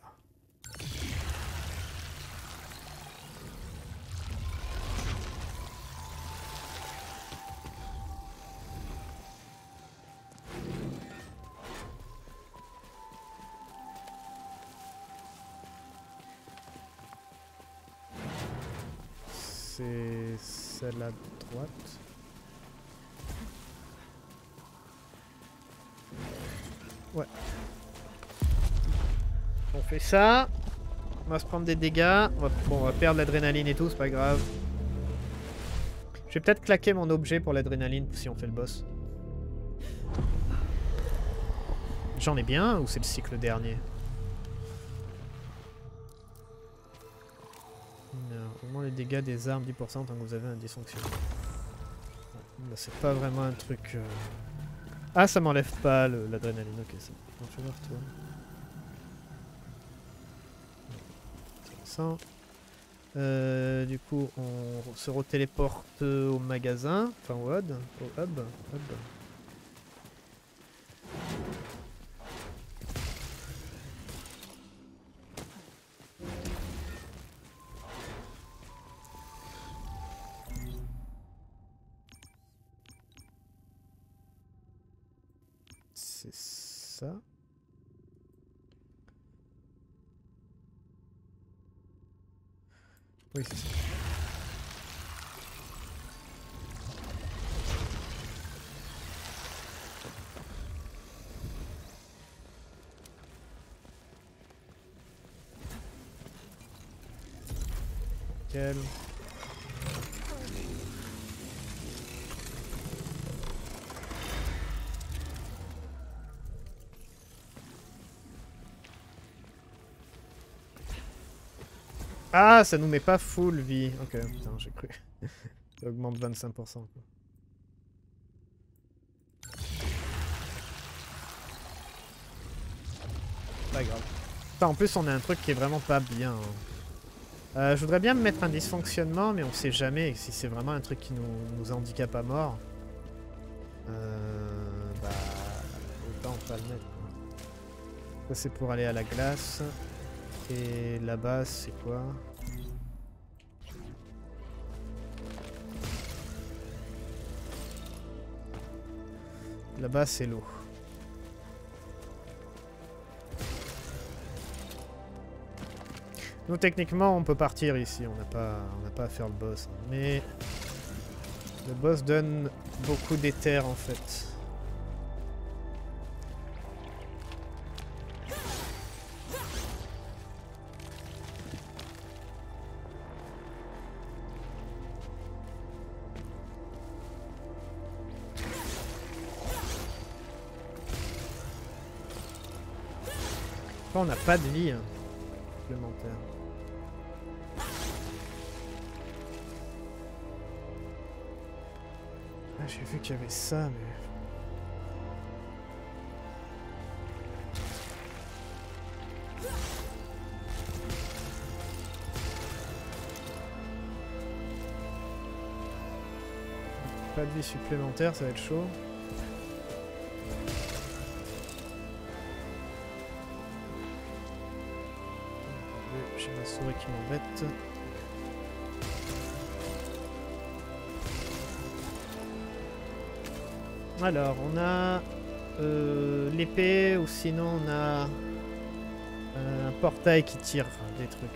Celle à droite. Ouais. On fait ça. On va se prendre des dégâts. On va, bon, on va perdre l'adrénaline et tout, c'est pas grave. Je vais peut-être claquer mon objet pour l'adrénaline si on fait le boss. J'en ai bien ou c'est le cycle dernier? euh, augmente les dégâts des armes dix pour cent tant que vous avez un dysfonctionnement. Bon, c'est pas vraiment un truc... Euh... Ah, ça m'enlève pas l'adrénaline, ok, c'est bon. Je vais voir, toi. Intéressant. Euh, du coup, on se retéléporte au magasin, enfin au hub. Au hub. hub. C'est ça. Oui, c'est ça. Quel... Ah, ça nous met pas full vie. Ok, putain, j'ai cru. Ça augmente vingt-cinq pour cent. Quoi. Pas grave. Putain, en plus, on a un truc qui est vraiment pas bien. Hein. Euh, je voudrais bien me mettre un dysfonctionnement, mais on sait jamais si c'est vraiment un truc qui nous, nous handicape à mort. Euh, bah, autant pas le mettre. Ça, c'est pour aller à la glace. Et là-bas, c'est quoi? Là-bas, c'est l'eau. Nous, techniquement, on peut partir ici. On n'a pas, on n'a pas à faire le boss. Hein. Mais le boss donne beaucoup d'éther, en fait. On n'a pas de vie hein, supplémentaire. Ah, j'ai vu qu'il y avait ça, mais... Pas de vie supplémentaire, ça va être chaud. Souris qui m'embête. Alors, on a euh, l'épée ou sinon on a euh, un portail qui tire des trucs.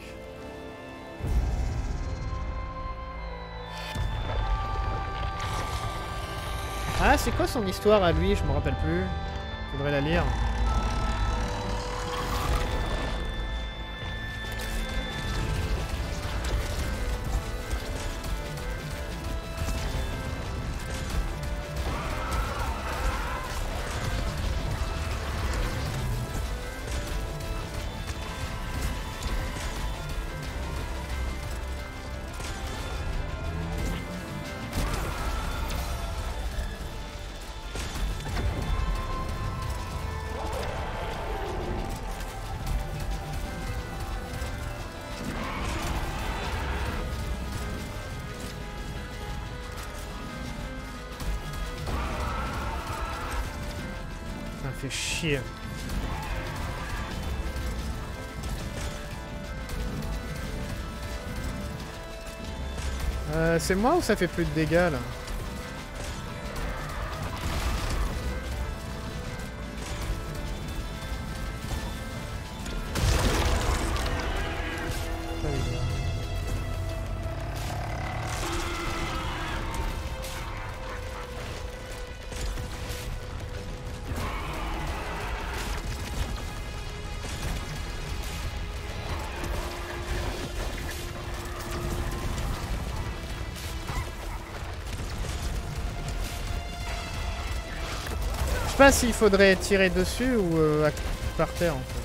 Ah, c'est quoi son histoire à lui? Je me rappelle plus. Faudrait la lire. Chier. Euh, c'est moi ou ça fait plus de dégâts là? Je sais pas s'il faudrait tirer dessus ou euh, par terre en fait.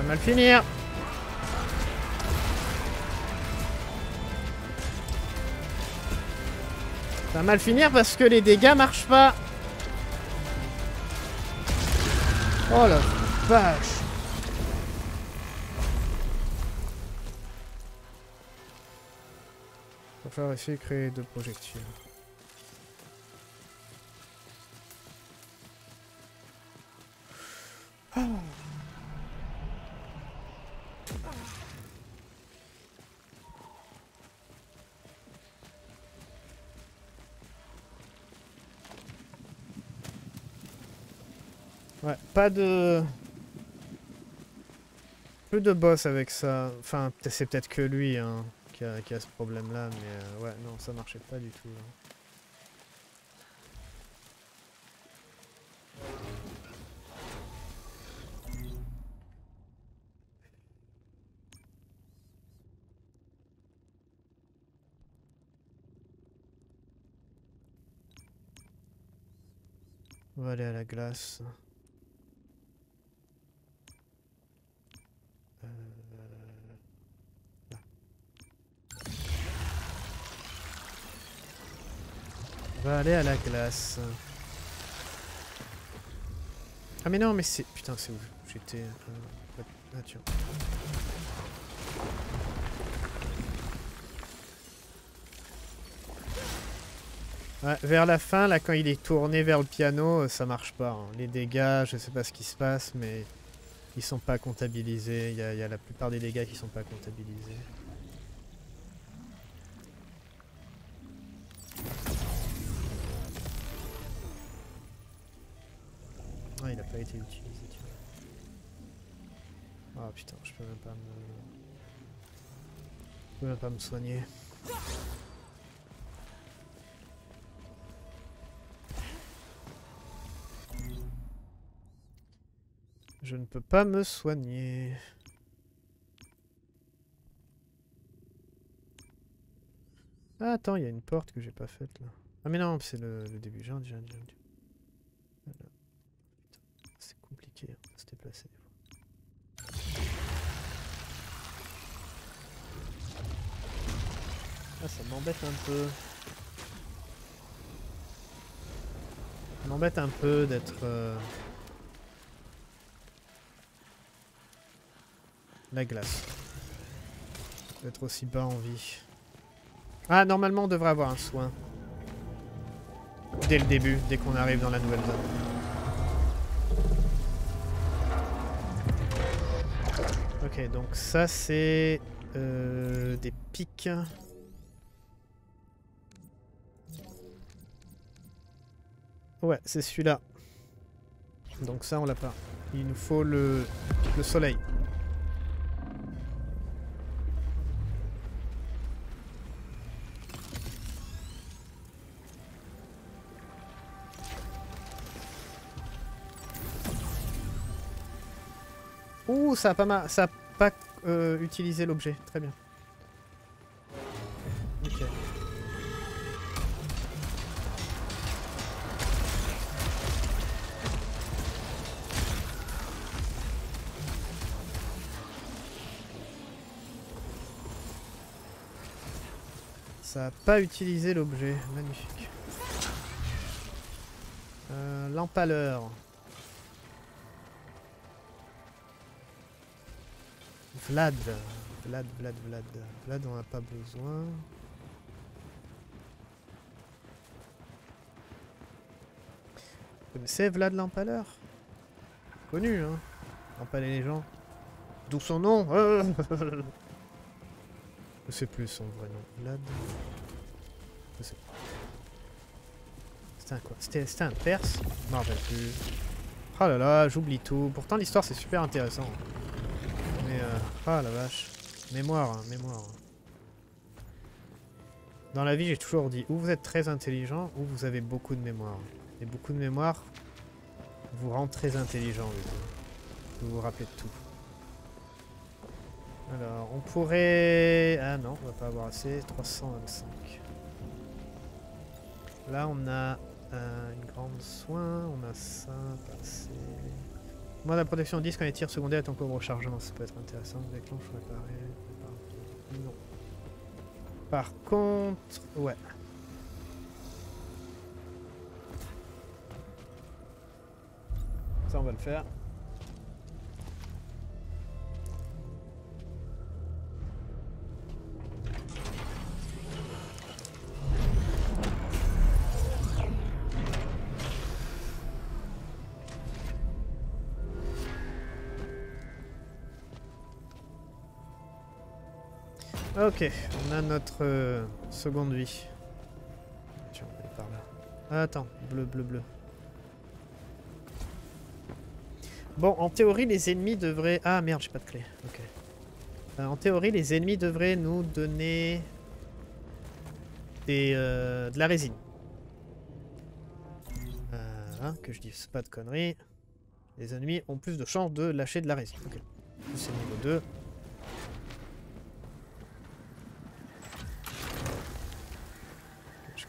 va mal finir. Ça va mal finir parce que les dégâts marchent pas. Oh la vache. Il va falloir essayer de créer deux projectiles. Oh. Ouais, pas de... Plus de boss avec ça. Enfin, c'est peut-être que lui, hein. Qui a, qui a ce problème là, mais euh, ouais, non, ça marchait pas du tout. Hein. On va aller à la glace. On va aller à la glace. Ah mais non, mais c'est... Putain, c'est où j'étais... Ah tiens. Ouais, vers la fin, là, quand il est tourné vers le piano, ça marche pas. Hein. Les dégâts, je sais pas ce qui se passe, mais... Ils sont pas comptabilisés. Il y a, y a la plupart des dégâts qui sont pas comptabilisés. Ah, il n'a pas été utilisé, tu vois. Oh putain, je peux même pas me... Je peux même pas me soigner. Je ne peux pas me soigner. Ah attends, il y a une porte que j'ai pas faite là. Ah mais non, c'est le, le début. J'ai déjà déjà. Compliqué à se déplacer des fois. Ah, ça m'embête un peu. Ça m'embête un peu d'être euh... la glace. D'être aussi bas en vie. Ah, normalement on devrait avoir un soin. Dès le début, dès qu'on arrive dans la nouvelle zone. Ok, donc ça c'est euh, des pics. Ouais, c'est celui-là. Donc ça on l'a pas. Il nous faut le, le soleil. Ouh, ça a pas mal, ça a pas euh, utilisé l'objet, très bien. Okay. Ça a pas utilisé l'objet, magnifique. Euh, L'empaleur. Vlad, Vlad, Vlad, Vlad, Vlad, on n'a pas besoin. Vous connaissez Vlad l'Empaleur? Connu, hein? Empaler les gens. D'où son nom? Je sais plus son vrai nom. Vlad. Je sais pas. C'était un quoi? C'était un Perse? Je m'en rappelle plus. Oh là là, j'oublie tout. Pourtant, l'histoire, c'est super intéressant. Ah la vache. Mémoire, hein, mémoire. Dans la vie, j'ai toujours dit, ou vous êtes très intelligent, ou vous avez beaucoup de mémoire. Et beaucoup de mémoire vous rend très intelligent. Vous vous, vous rappelez de tout. Alors, on pourrait... Ah non, on va pas avoir assez. trois cent vingt-cinq. Là, on a euh, une grande soin. On a ça, passé... Moi, la protection dix quand les tirs secondaires est en cours de rechargement, ça peut être intéressant. Déclenche, réparer. Non. Par contre, ouais. Ça, on va le faire. Ok, on a notre euh, seconde vie. Tiens, on va aller par là. Attends, bleu, bleu, bleu. Bon, en théorie, les ennemis devraient... Ah merde, j'ai pas de clé. Ok. Euh, en théorie, les ennemis devraient nous donner des, euh, de la résine. Euh, hein, que je dise pas de conneries. Les ennemis ont plus de chances de lâcher de la résine. Ok. C'est niveau deux.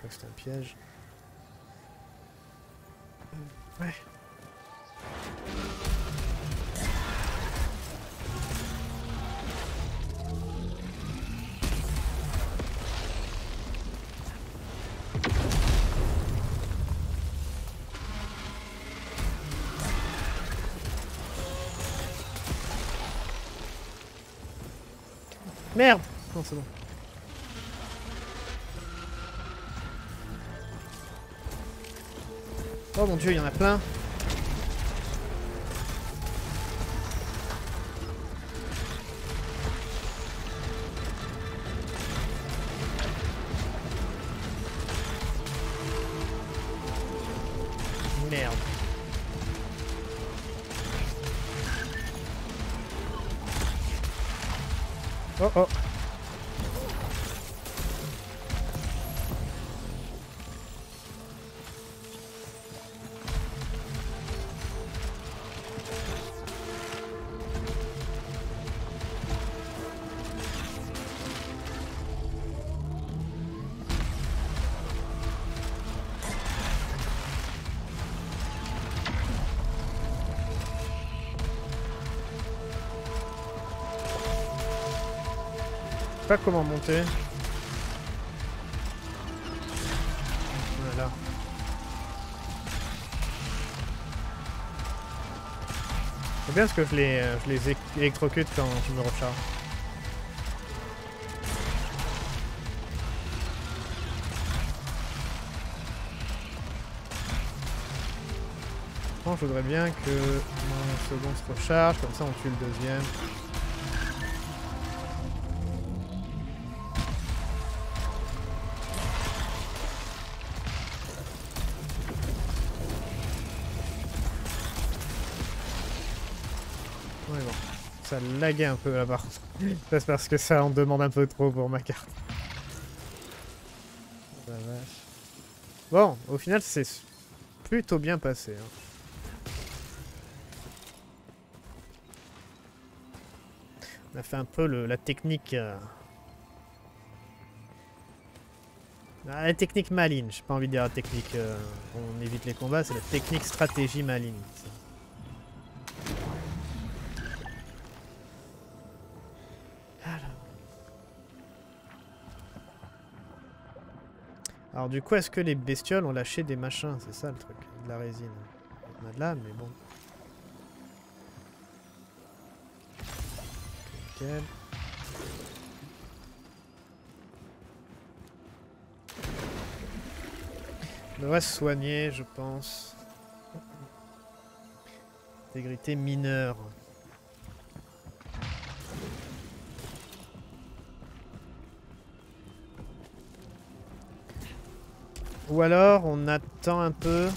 C'est un piège. Ouais. Merde! Non, c'est bon. Oh mon dieu, il y en a plein. Merde. Oh oh. Pas comment monter. Voilà. C'est bien parce que je les, je les électrocute quand je me recharge. Bon, je voudrais bien que mon second se recharge, comme ça on tue le deuxième. Ça laguait un peu là-bas. C'est parce que ça en demande un peu trop pour ma carte. La vache. Bon, au final, c'est plutôt bien passé. Hein. On a fait un peu le, la technique... Euh... La technique maligne. J'ai pas envie de dire la technique... Euh... On évite les combats, c'est la technique stratégie maligne. Alors du coup, est-ce que les bestioles ont lâché des machins? C'est ça le truc, de la résine. On a de là, mais bon. Nickel. On devrait se soigner, je pense. Intégrité mineure. Ou alors on attend un peu.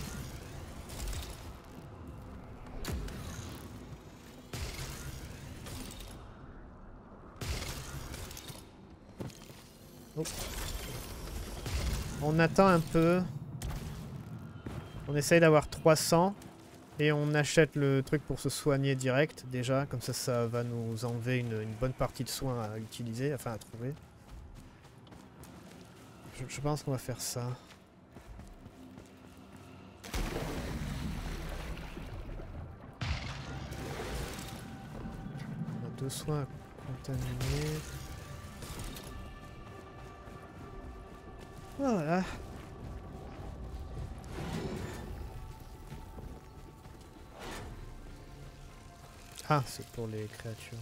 Oh. On attend un peu. On essaye d'avoir trois cents. Et on achète le truc pour se soigner direct déjà. Comme ça, ça va nous enlever une, une bonne partie de soins à utiliser, enfin à trouver. Je, je pense qu'on va faire ça. de soins contaminés. Voilà. Ah, c'est pour les créatures.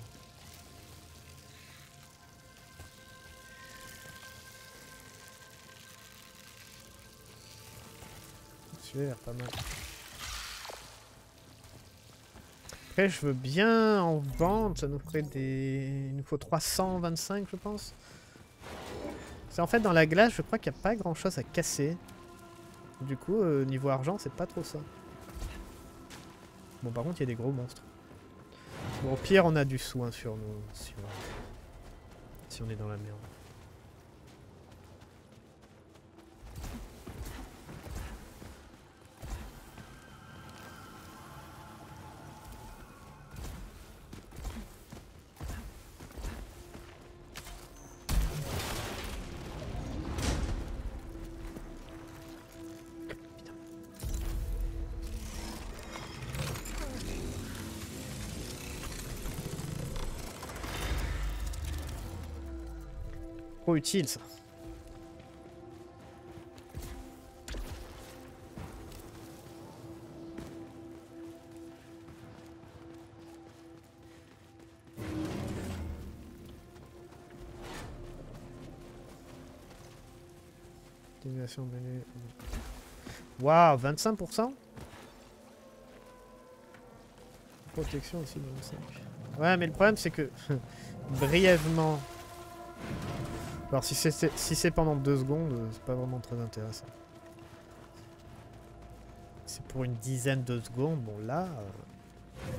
Tu as l'air pas mal. Après, je veux bien en vente, ça nous ferait des... Il nous faut trois cent vingt-cinq, je pense. C'est en fait dans la glace, je crois qu'il n'y a pas grand chose à casser. Du coup, euh, niveau argent, c'est pas trop ça. Bon, par contre, il y a des gros monstres. Bon, au pire, on a du soin sur nous, si on, si on est dans la merde. Utile ça. Déviation menée. Waouh, vingt-cinq pour cent. Protection aussi de vingt-cinq. Ouais, mais le problème c'est que brièvement. Alors si c'est si pendant deux secondes, c'est pas vraiment très intéressant. C'est pour une dizaine de secondes, bon là... Euh...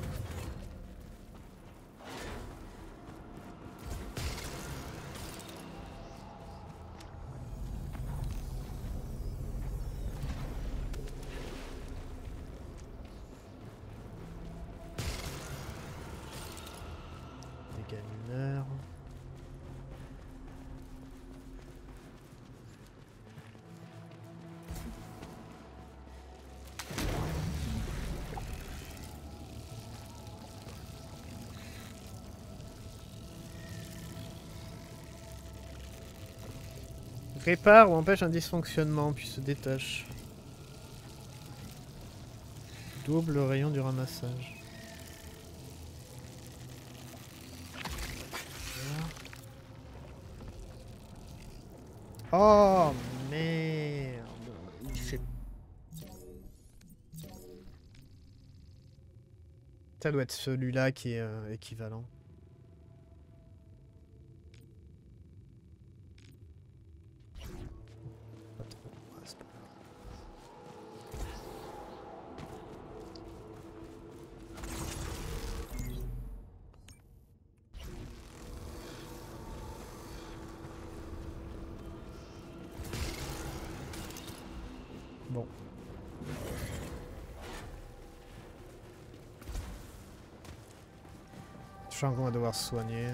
Dégâts mineurs... Répare ou empêche un dysfonctionnement, puis se détache. Double le rayon du ramassage. Oh merde. Ça doit être celui-là qui est euh, équivalent. Bon. Je sens qu'on va devoir se soigner.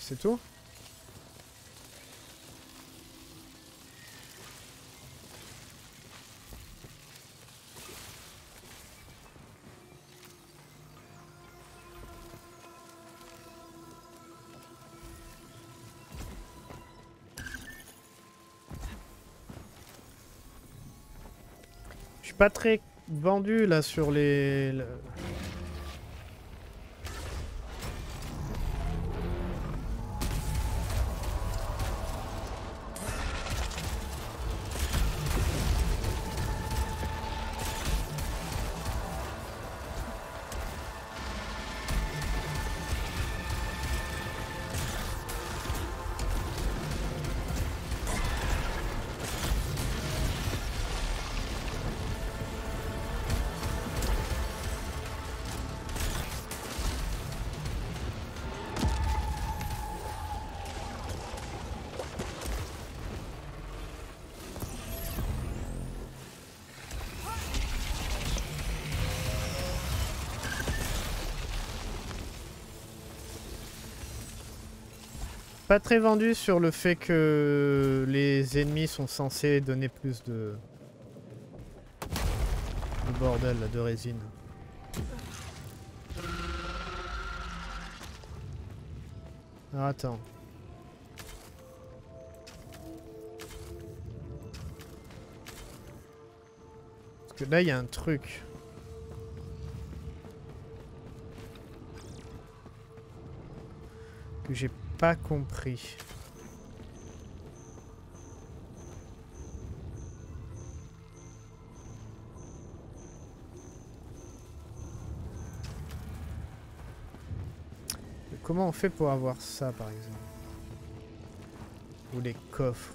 C'est tout? Je suis pas très vendu là sur les... Le... Pas très vendu sur le fait que les ennemis sont censés donner plus de, de bordel, de résine. Alors attends. Parce que là, il y a un truc. Que j'ai pas compris. Mais comment on fait pour avoir ça, par exemple? Ou les coffres.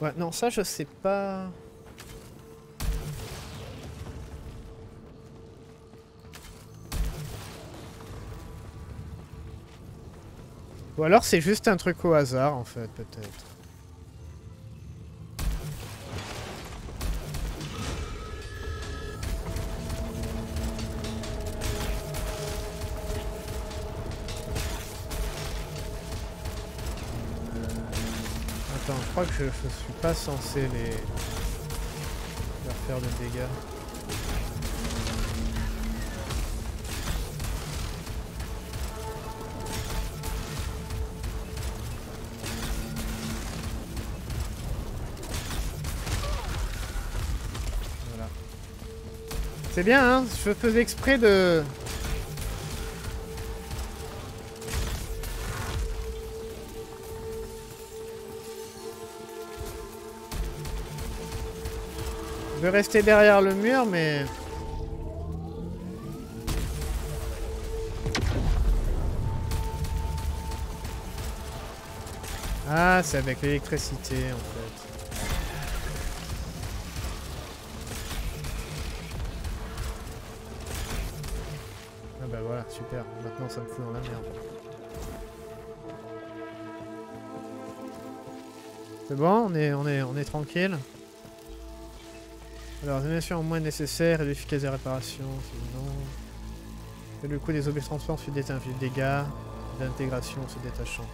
Ouais, non, ça je sais pas. Ou alors c'est juste un truc au hasard en fait, peut-être. Je crois que je, je suis pas censé les, les faire de dégâts. Voilà. C'est bien, hein, je faisais exprès de... Je vais rester derrière le mur, mais... Ah, c'est avec l'électricité, en fait. Ah bah voilà, super. Maintenant, ça me fout dans la merde. C'est bon, on est, on est, on est tranquille. Alors, dimension moins nécessaire, et efficace des réparations, sinon. Et le coût des objets transformés se déteint, vu dégâts, d'intégration se détachant.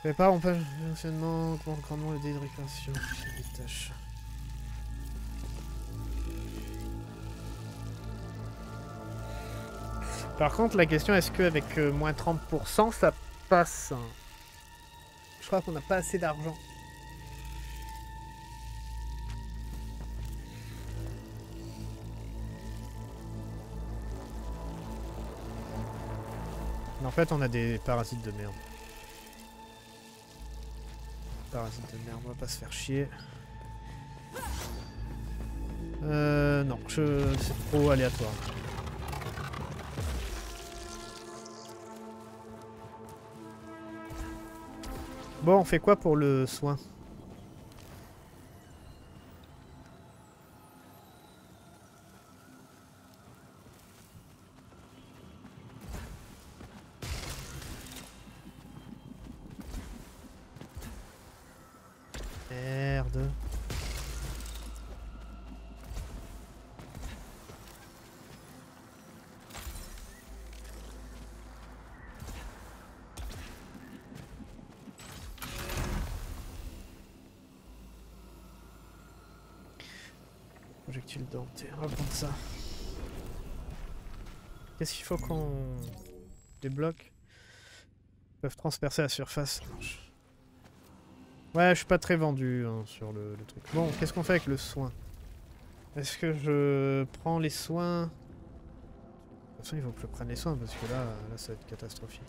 Prépare, on peut fonctionnement, augmente grandement le dé de récupération se détache. Par contre, la question est-ce qu'avec euh, moins trente pour cent ça passe? Je crois qu'on n'a pas assez d'argent. En fait, on a des parasites de merde. Parasites de merde, on va pas se faire chier. Euh, non, je... c'est trop aléatoire. Bon, on fait quoi pour le soin? Projectile dentaire, on va prendre ça. Qu'est-ce qu'il faut qu'on débloque? Ils peuvent transpercer la surface. Ouais, je suis pas très vendu hein, sur le, le truc. Bon, qu'est-ce qu'on fait avec le soin? Est-ce que je prends les soins? De toute façon, il faut que je prenne les soins parce que là, là ça va être catastrophique.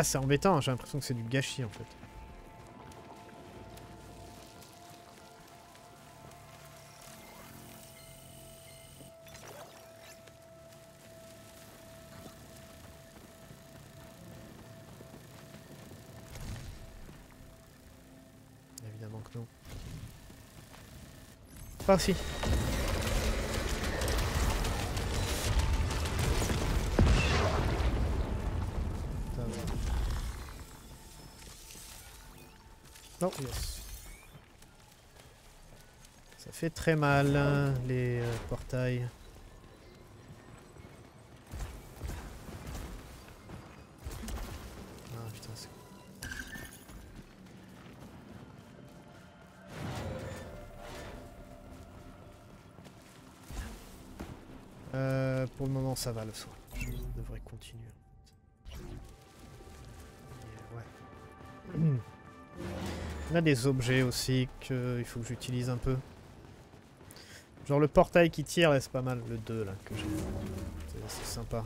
Ah, c'est embêtant, j'ai l'impression que c'est du gâchis en fait. Ah si. Non, yes. Ça fait très mal hein, les euh, portails. Ah putain, c'est... Euh, pour le moment ça va le soin. Je devrais continuer. Et, ouais. On a des objets aussi qu'il faut que j'utilise un peu. Genre le portail qui tire, là c'est pas mal. Le deux là que j'ai. C'est sympa.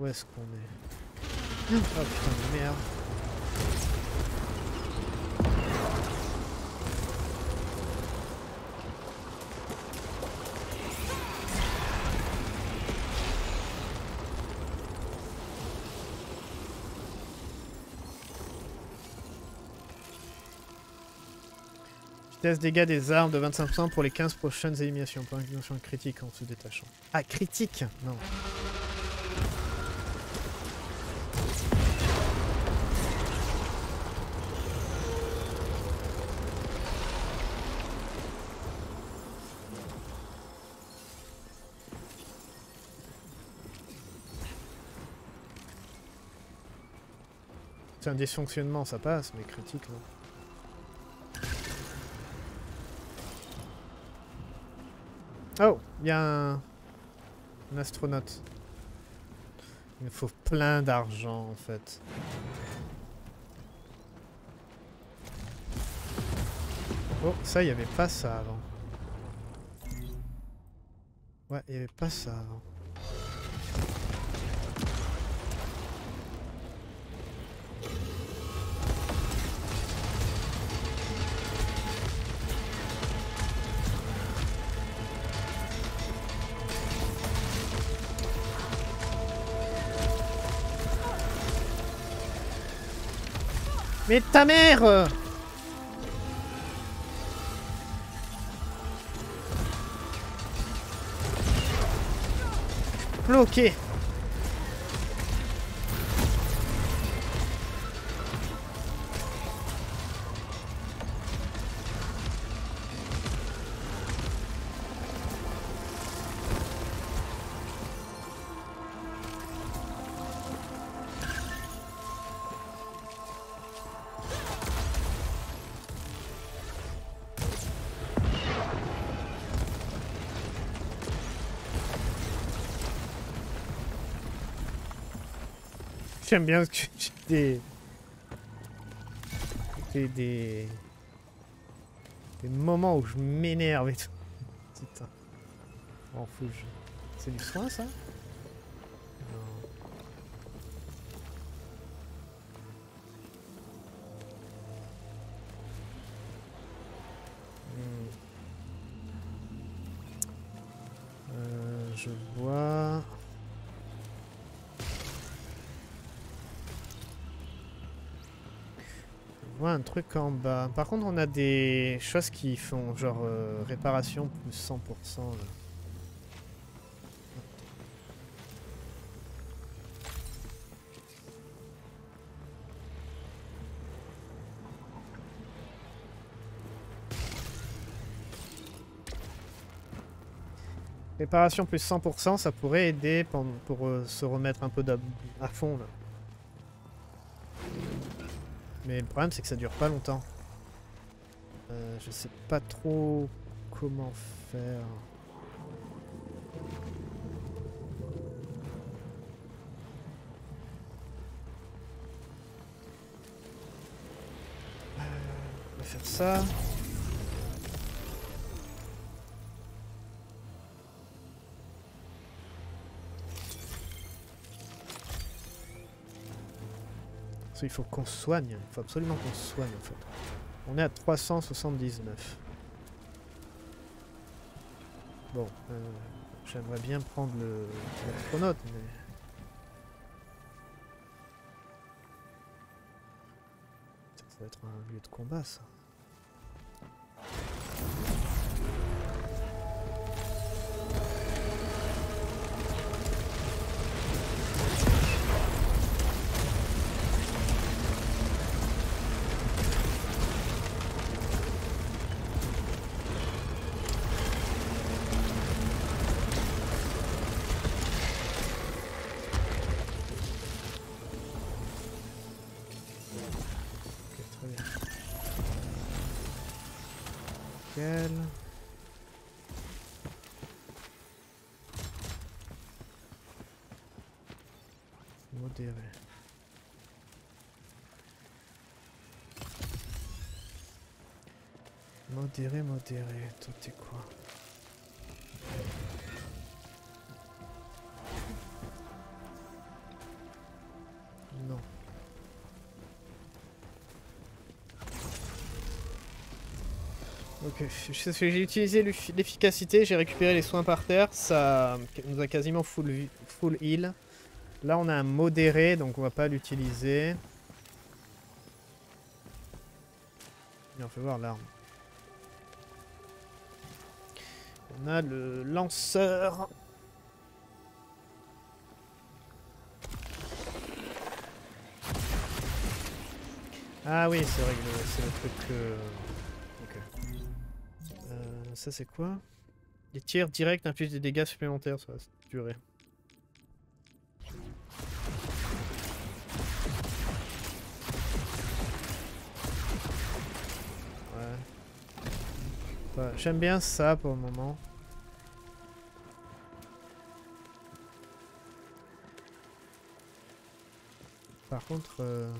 Où est-ce qu'on est? Oh putain de merde. Vitesse dégâts des armes de vingt-cinq pour cent pour les quinze prochaines éliminations. Pas élimination critique en se détachant. Ah, critique? Non. Un dysfonctionnement, ça passe, mais critique, non. Oh, il y a un... un astronaute. Il me faut plein d'argent, en fait. Oh, ça, il n'y avait pas ça avant. Ouais, il n'y avait pas ça avant. Mais ta mère! Bloqué! J'aime bien que j'ai des... des... des... des moments où je m'énerve et tout. Putain. M'en fous, je... C'est du soin, ça? Un truc en bas. Par contre, on a des choses qui font genre euh, réparation plus cent pour cent. Là. Réparation plus cent pour cent, ça pourrait aider pour, pour euh, se remettre un peu à fond là. Mais le problème c'est que ça dure pas longtemps. Euh, je sais pas trop comment faire. Euh, on va faire ça. Parce qu'il faut qu'on se soigne. Il faut absolument qu'on se soigne en fait. On est à trois cent soixante-dix-neuf. Bon, euh, j'aimerais bien prendre le l'astronaute, mais... Ça, ça va être un lieu de combat, ça. Modéré. Modéré, modéré, tout est quoi? Non. Ok, j'ai utilisé l'efficacité, j'ai récupéré les soins par terre, ça nous a quasiment full, full heal. Là on a un modéré, donc on va pas l'utiliser. On fait voir l'arme. On a le lanceur. Ah oui, c'est vrai que c'est le truc que... Ok. Euh, ça c'est quoi? Les tirs directs infligent des dégâts supplémentaires sur la durée. J'aime bien ça pour le moment. Par contre... Euh...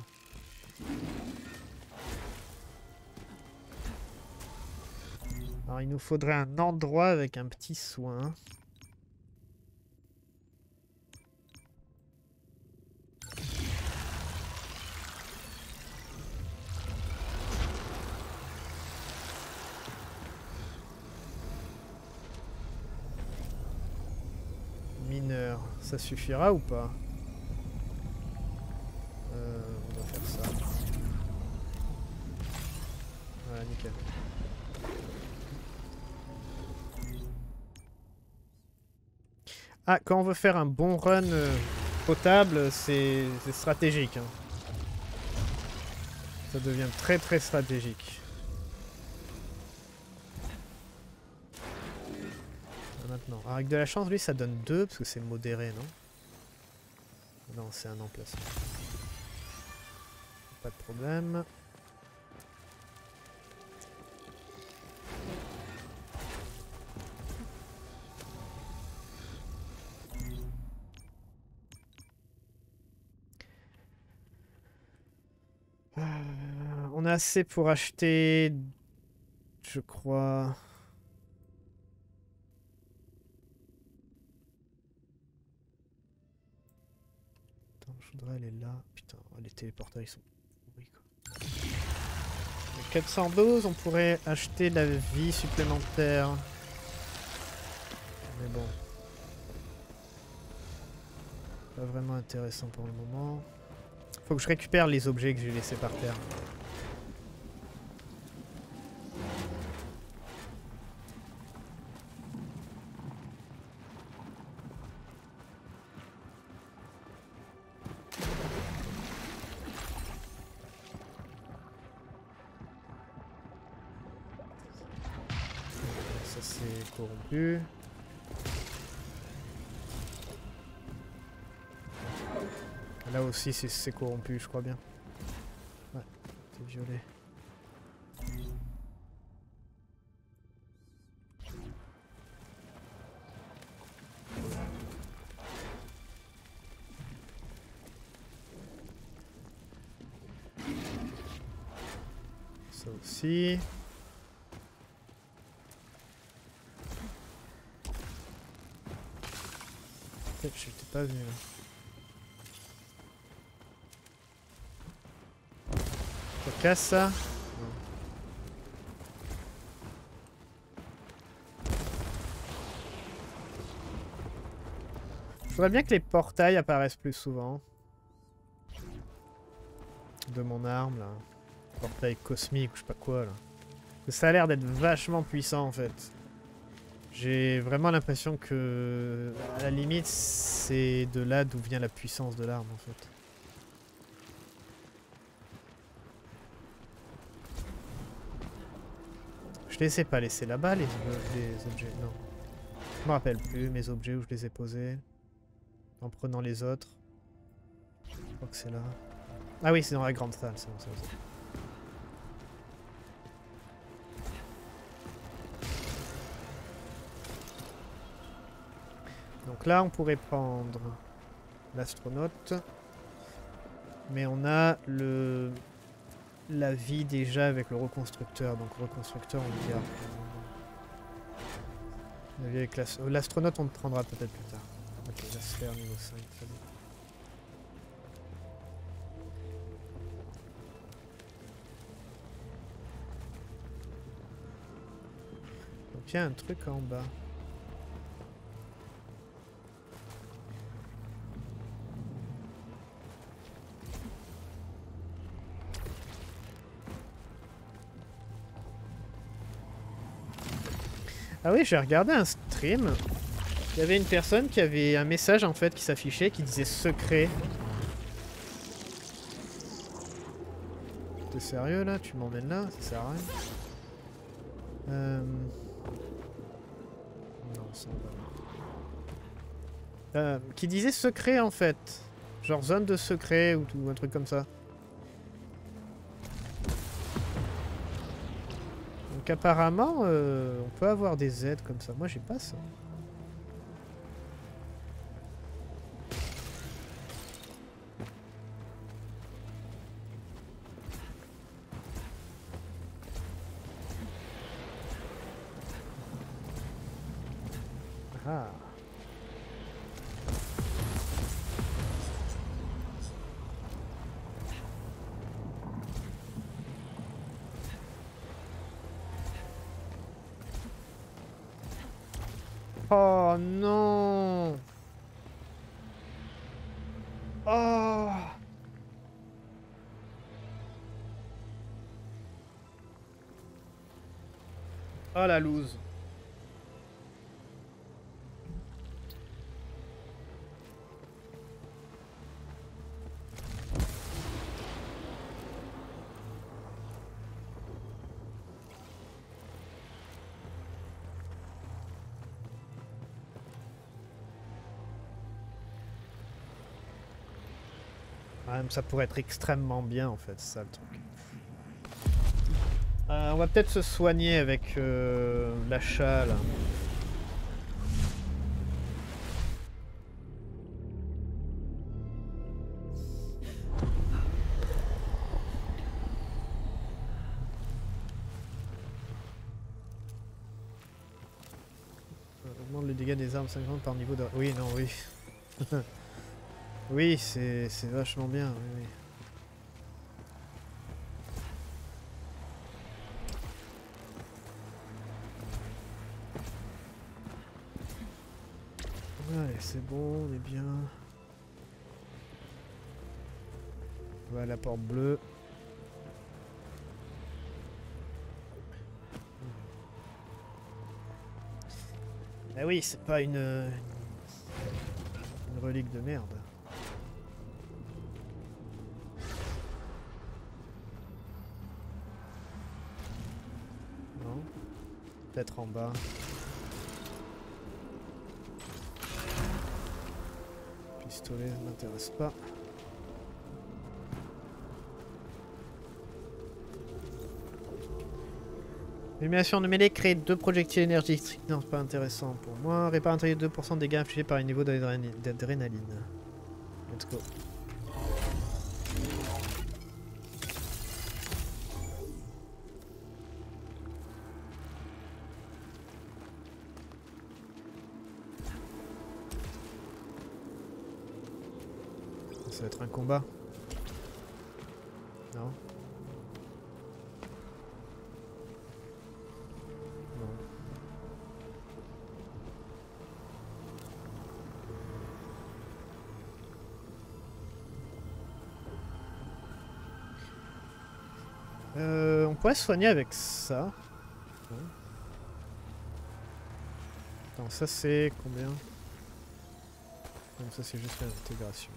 Alors il nous faudrait un endroit avec un petit soin. Ça suffira ou pas? euh, On doit faire ça. Voilà, nickel. Ah, quand on veut faire un bon run euh, potable, c'est stratégique. Hein. Ça devient très très stratégique. Maintenant. Alors avec de la chance, lui, ça donne deux, parce que c'est modéré, non? Non, c'est un emplacement. Pas de problème. Euh, on a assez pour acheter, je crois... Elle est là. Putain, les téléportails sont pourris quoi. quatre cent douze, on pourrait acheter la vie supplémentaire. Mais bon. Pas vraiment intéressant pour le moment. Faut que je récupère les objets que j'ai laissés par terre. Corrompu. Là aussi c'est corrompu, je crois bien. Ouais, c'est violet. Ça aussi. Je t'ai pas vu là. casse ça. Je voudrais bien que les portails apparaissent plus souvent. De mon arme là. Portail cosmique ou je sais pas quoi là. Ça a l'air d'être vachement puissant en fait. J'ai vraiment l'impression que, à la limite, c'est de là d'où vient la puissance de l'arme en fait. Je les ai pas laissés là-bas les, les objets, non. Je me rappelle plus mes objets où je les ai posés. En prenant les autres. Je crois que c'est là. Ah oui, c'est dans la grande salle, c'est bon ça. Donc là, on pourrait prendre l'astronaute, mais on a le la vie déjà avec le reconstructeur. Donc reconstructeur, on le garde. La vie avec l'astronaute, on le prendra peut-être plus tard. Ok, la sphère niveau cinq, très bien. Donc il y a un truc en bas. Ah oui, j'ai regardé un stream, il y avait une personne qui avait un message en fait qui s'affichait, qui disait secret. T'es sérieux là? Tu m'emmènes là? Ça sert à rien. Euh... Non, ça va. Euh, qui disait secret en fait. Genre zone de secret ou, ou un truc comme ça. Donc apparemment, euh, on peut avoir des aides comme ça. Moi, j'ai pas ça. Ah. Oh non. Oh. Oh la loose. Ça pourrait être extrêmement bien en fait, c'est ça le truc. Euh, on va peut-être se soigner avec euh, l'achat là. On augmente le dégât des armes cinquante par niveau de... Oui, non, oui. Oui, c'est vachement bien, oui, oui. Allez, c'est bon, on est bien. On va à la porte bleue. Ah oui, c'est pas une, une relique de merde. Être en bas. Pistolet, ça m'intéresse pas. L'illumination de mêlée crée deux projectiles énergétiques. Non, c'est pas intéressant pour moi. Répare un deux pour cent de dégâts infligés par un niveau d'adrénaline. Let's go. Ça va être un combat. Non. Euh, on pourrait se soigner avec ça. Attends, ça c'est combien? Donc ça c'est juste l'intégration.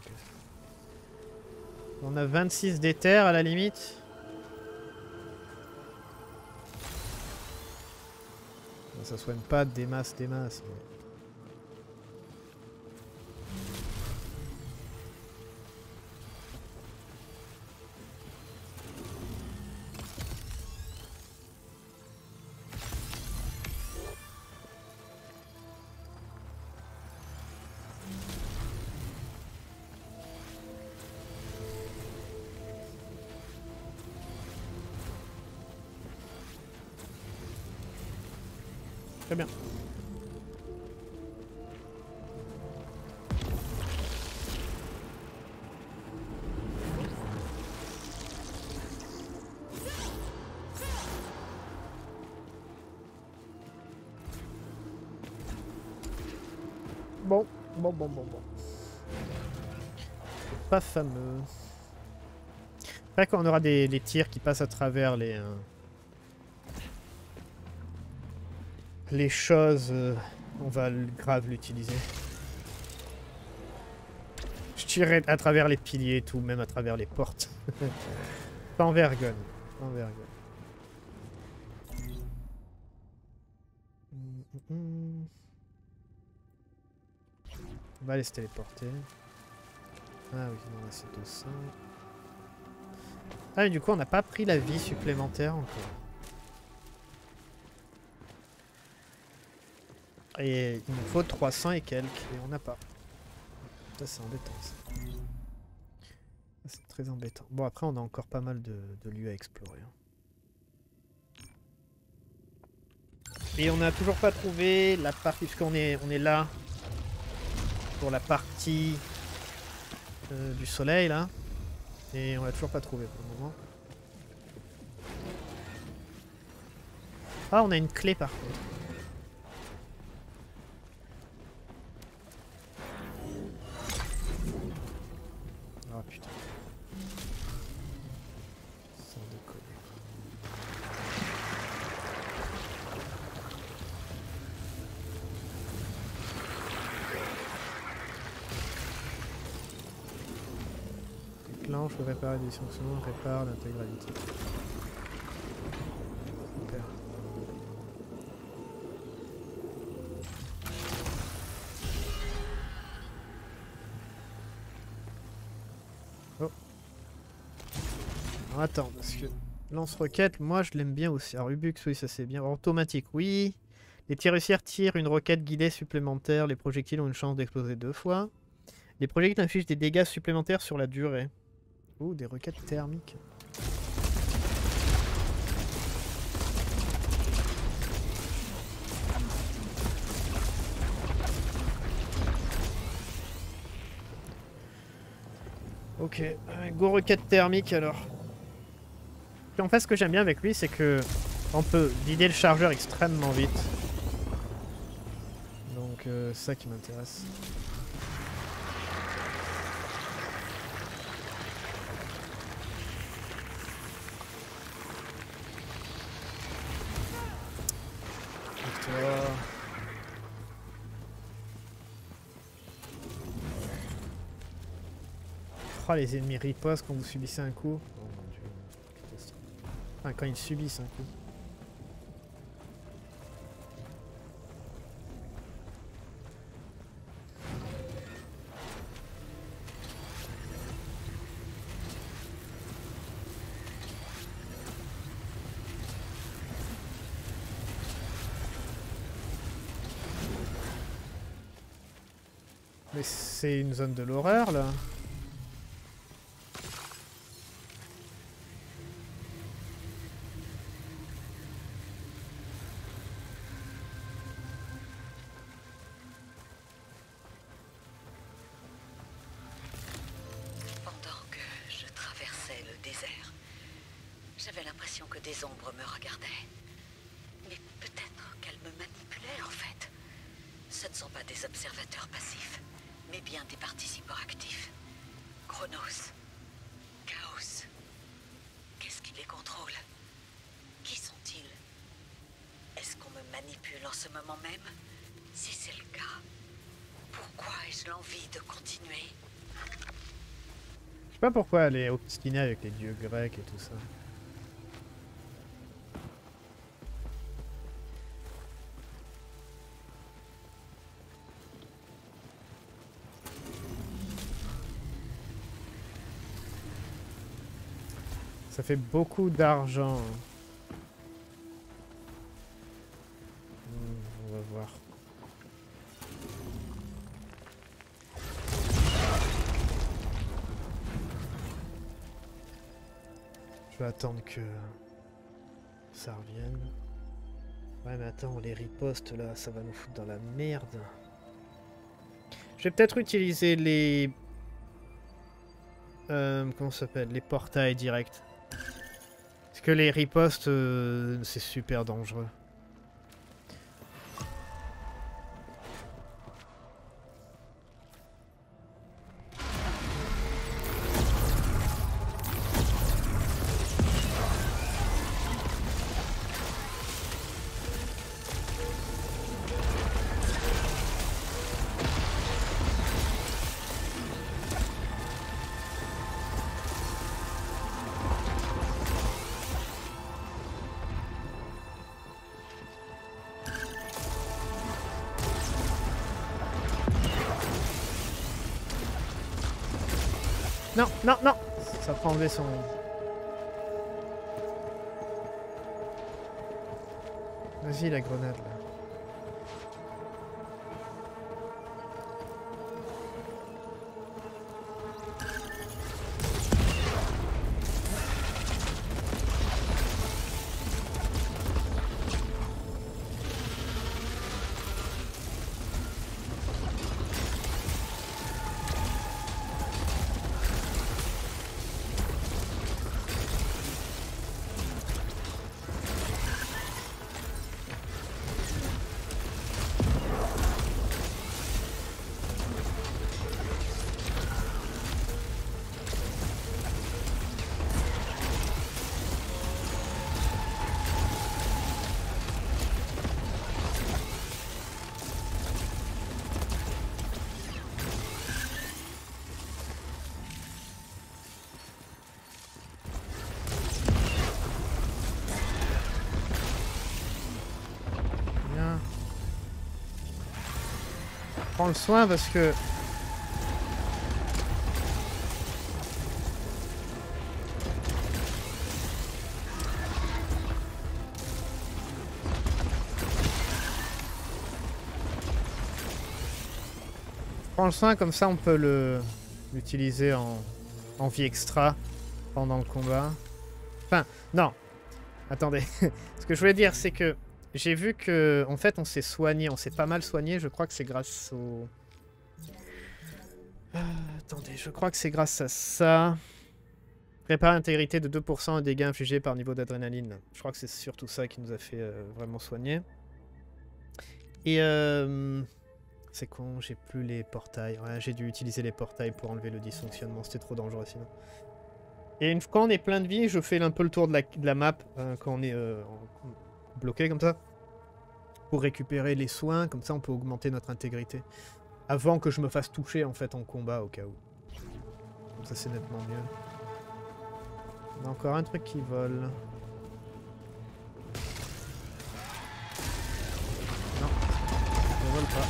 On a vingt-six d'éther à la limite. Ça soigne pas des masses, des masses. Mais... Très bien. Bon, bon, bon, bon, bon. Pas fameux. Après quand on aura des, des tirs qui passent à travers les... Euh... les choses, euh, on va grave l'utiliser. Je tirerai à travers les piliers et tout, même à travers les portes. Pas en vergogne. Pas en vergogne. On va aller se téléporter. Ah oui, on a cette ça. Ah, mais du coup, on n'a pas pris la vie supplémentaire encore. Et il nous faut trois cents et quelques, et on n'a pas. Ça c'est embêtant ça. C'est très embêtant. Bon après on a encore pas mal de, de lieux à explorer. Et on n'a toujours pas trouvé la partie, puisqu'on est, on est là, pour la partie euh, du soleil là. Et on l'a toujours pas trouvé pour le moment. Ah on a une clé par contre. Réparer des dysfonctionnements, répare l'intégralité. Super. Oh. Alors attends, parce que lance-roquette, moi je l'aime bien aussi. Alors Rubux, oui, ça c'est bien. Automatique, oui. Les tirs tirent une roquette guidée supplémentaire. Les projectiles ont une chance d'exploser deux fois. Les projectiles infligent des dégâts supplémentaires sur la durée. Oh, des roquettes thermiques. Ok, go roquette thermique alors. Puis en fait, ce que j'aime bien avec lui, c'est que on peut vider le chargeur extrêmement vite. Donc, euh, ça qui m'intéresse. Les ennemis ripostent quand vous subissez un coup. Oh mon Dieu. Enfin, quand ils subissent un coup. Mais c'est une zone de l'horreur là. Chronos. Chaos. Qu'est-ce qui les contrôle ? en ce moment même? Si c'est le cas, pourquoi ai-je l'envie de continuer? Je sais pas pourquoi elle est obstinée avec les dieux grecs et tout ça. Ça fait beaucoup d'argent. On va voir. Je vais attendre que ça revienne. Ouais mais attends, les ripostes là, ça va nous foutre dans la merde. Je vais peut-être utiliser les... Euh, comment ça s'appelle? Les portails directs. Parce que les ripostes, euh, c'est super dangereux. Non, non, non, ça prend enlever son... Vas-y la grenade là. Le soin parce que prends le soin comme ça on peut le l'utiliser en... en vie extra pendant le combat. Enfin non attendez ce que je voulais dire c'est que j'ai vu que, en fait, on s'est soigné, on s'est pas mal soigné. Je crois que c'est grâce au... Ah, attendez, je crois que c'est grâce à ça. Prépare intégrité de deux pour cent aux dégâts infligés par niveau d'adrénaline. Je crois que c'est surtout ça qui nous a fait euh, vraiment soigner. Et euh... c'est con, j'ai plus les portails. Ouais, j'ai dû utiliser les portails pour enlever le dysfonctionnement. C'était trop dangereux sinon. Et une fois qu'on est plein de vie, je fais un peu le tour de la, de la map euh, quand on est... Euh, en... bloqué comme ça pour récupérer les soins, comme ça on peut augmenter notre intégrité avant que je me fasse toucher en fait en combat au cas où. Comme ça c'est nettement mieux. On a encore un truc qui vole. Non, on vole pas.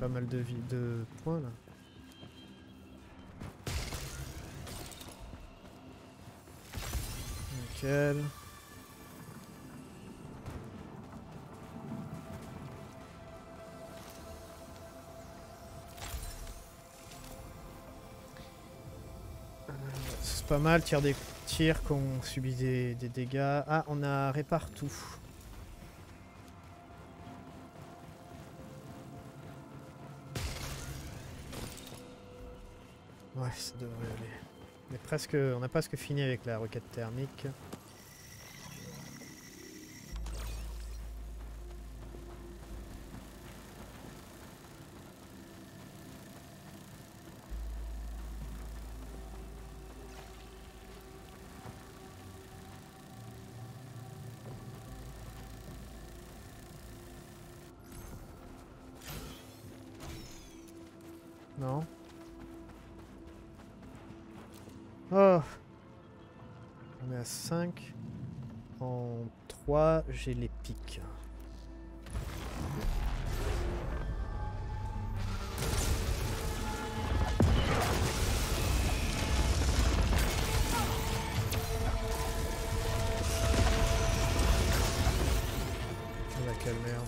Pas mal de vie de points là. Nickel. Euh... C'est pas mal, tire des tirs quand on subit des, des dégâts. Ah, on a répare tout. Ouais, ça devrait aller. On est presque, on a presque fini avec la roquette thermique. Non. Oh, on est à cinq. En trois, j'ai les pics. On va calmer. Hein.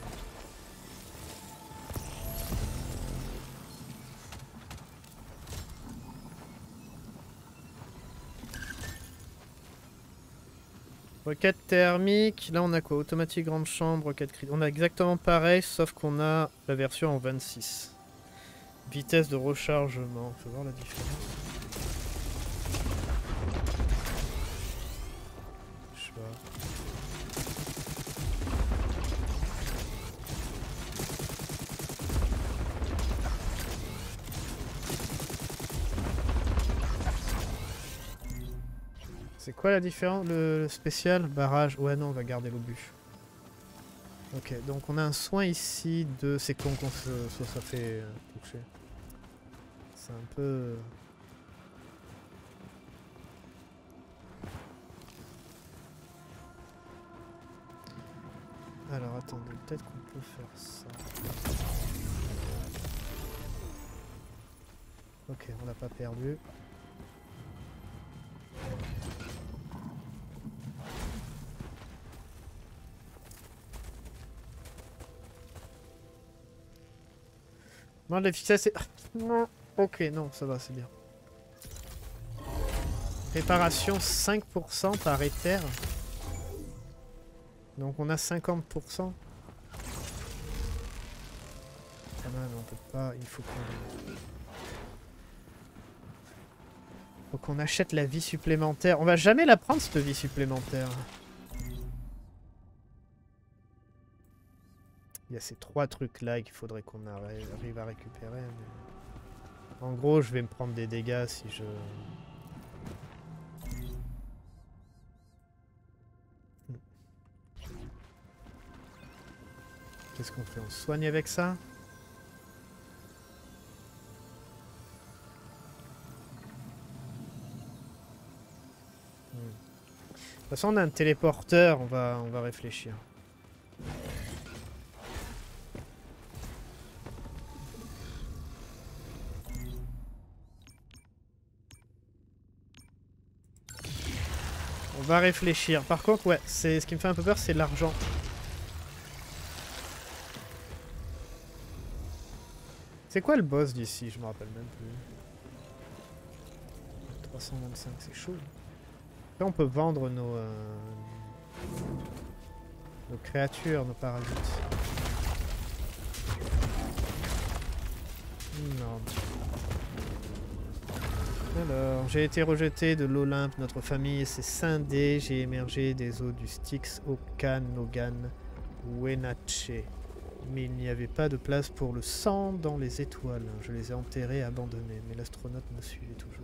Roquette thermique, là on a quoi? Automatique grande chambre, roquette critique. On a exactement pareil, sauf qu'on a la version en vingt-six. Vitesse de rechargement, faut voir la différence. Je sais pas. C'est quoi la différence? Le spécial barrage? Ouais non, on va garder l'obus. Ok, donc on a un soin ici de... C'est con qu'on se soit fait toucher. C'est un peu... Alors attendez, peut-être qu'on peut faire ça. Ok, on l'a pas perdu. Non, la vitesse est... Non. Ok, non, ça va, c'est bien. Réparation cinq pour cent par éther. Donc on a cinquante pour cent. Ah non, on peut pas, il faut qu'on... Faut qu'on achète la vie supplémentaire. On va jamais la prendre, cette vie supplémentaire. Il y a ces trois trucs là qu'il faudrait qu'on arrive à récupérer. Mais... En gros, je vais me prendre des dégâts si je... Qu'est-ce qu'on fait? On se soigne avec ça? hmm. De toute façon, on a un téléporteur, on va, on va réfléchir. On va réfléchir. Par contre, ouais, c'est ce qui me fait un peu peur, c'est l'argent. C'est quoi le boss d'ici? Je me rappelle même plus. trois cent vingt-cinq, c'est chaud. Là, on peut vendre nos, euh, nos créatures, nos parasites. Non. Alors, j'ai été rejeté de l'Olympe, notre famille s'est scindée, j'ai émergé des eaux du Styx, Okanogan, Wenache. Mais il n'y avait pas de place pour le sang dans les étoiles. Je les ai enterrés, abandonnés, mais l'astronaute me suivait toujours.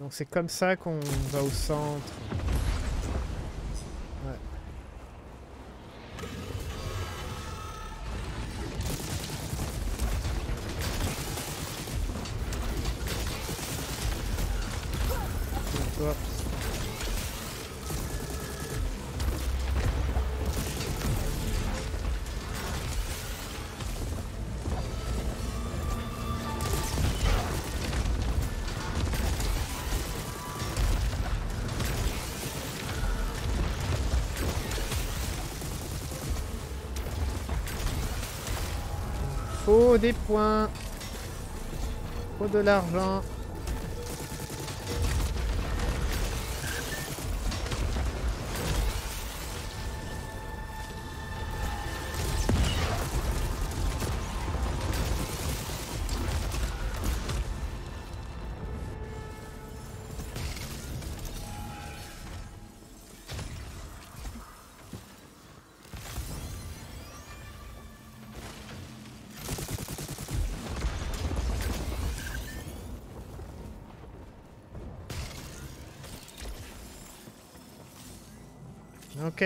Donc c'est comme ça qu'on va au centre. Ouais. Tiens, toi. faut des points. Faut de l'argent. Ok,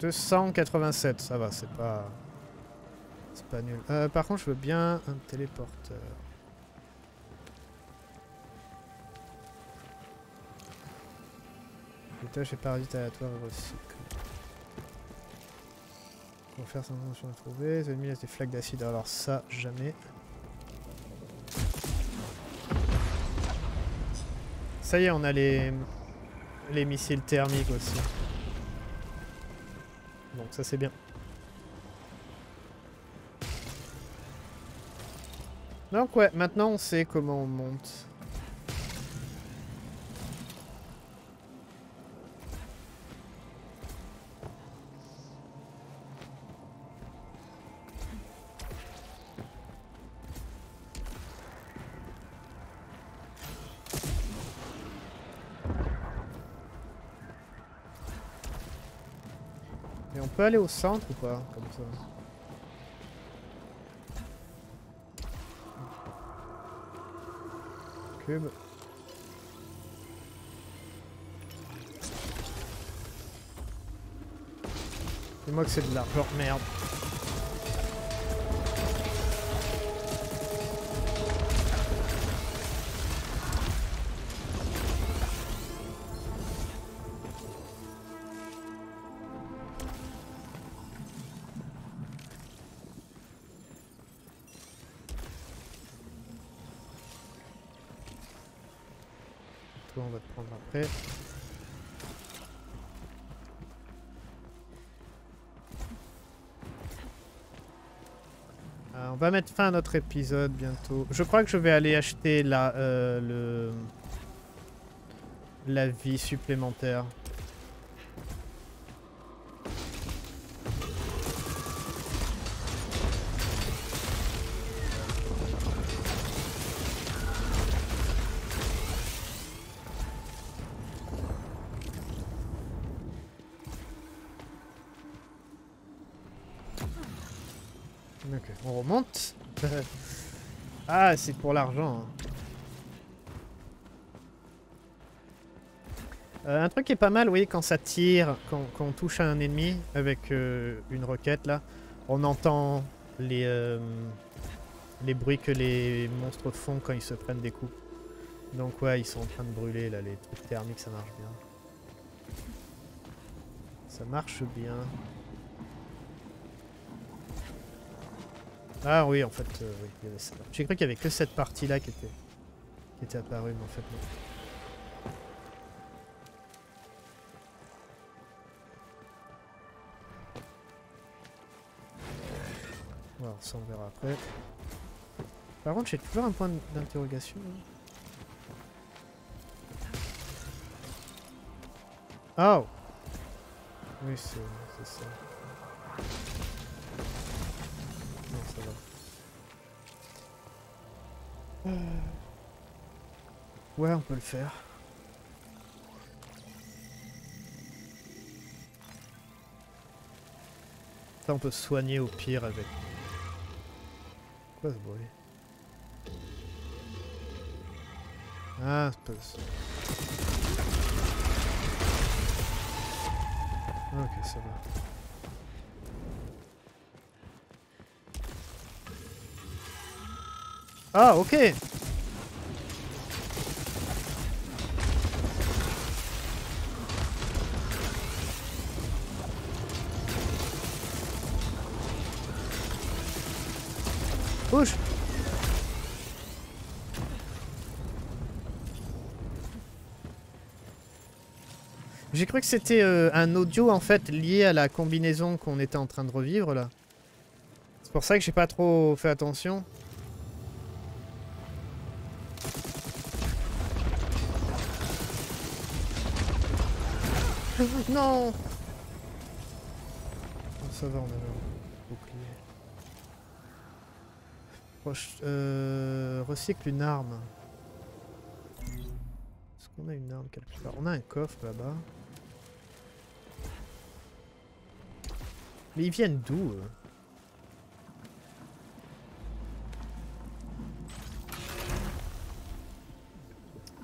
deux cent quatre-vingt-sept, ça va, c'est pas... C'est pas nul. Euh, par contre, je veux bien un téléporteur. Les tâches et parasites aléatoires et recyclés. Pour faire son attention à trouver, les ennemis laissent des flaques d'acide, alors ça, jamais. Ça y est, on a les... les missiles thermiques aussi. Donc ça c'est bien. Donc ouais, maintenant on sait comment on monte. On peut aller au centre ou pas, comme ça. Cube. Dis-moi que c'est de l'argent, merde. On va te prendre après. Alors, on va mettre fin à notre épisode bientôt. Je crois que je vais aller acheter la, euh, le... la vie supplémentaire. Ok, on remonte. Ah, c'est pour l'argent. Euh, un truc qui est pas mal, oui, quand ça tire, quand, quand on touche à un ennemi avec euh, une roquette, là, on entend les, euh, les bruits que les monstres font quand ils se prennent des coups. Donc ouais, ils sont en train de brûler, là, les trucs thermiques, ça marche bien. Ça marche bien. Ah oui, en fait, euh, oui, il y avait ça. J'ai cru qu'il n'y avait que cette partie-là qui était, qui était apparue, mais en fait, non. Bon, ça, on verra après. Par contre, j'ai toujours un point d'interrogation. Oh! Oui, c'est ça. Ouais, on peut le faire. Ça, on peut se soigner au pire avec... Quoi ce bruit? Ah, c'est pas ça. Ok, ça va. Ah, ok. Bouge. J'ai cru que c'était euh, un audio en fait lié à la combinaison qu'on était en train de revivre là. C'est pour ça que j'ai pas trop fait attention. Non, ça va, on a le bouclier. Proche, euh, recycle une arme. Est-ce qu'on a une arme quelque part? On a un coffre là-bas. Mais ils viennent d'où?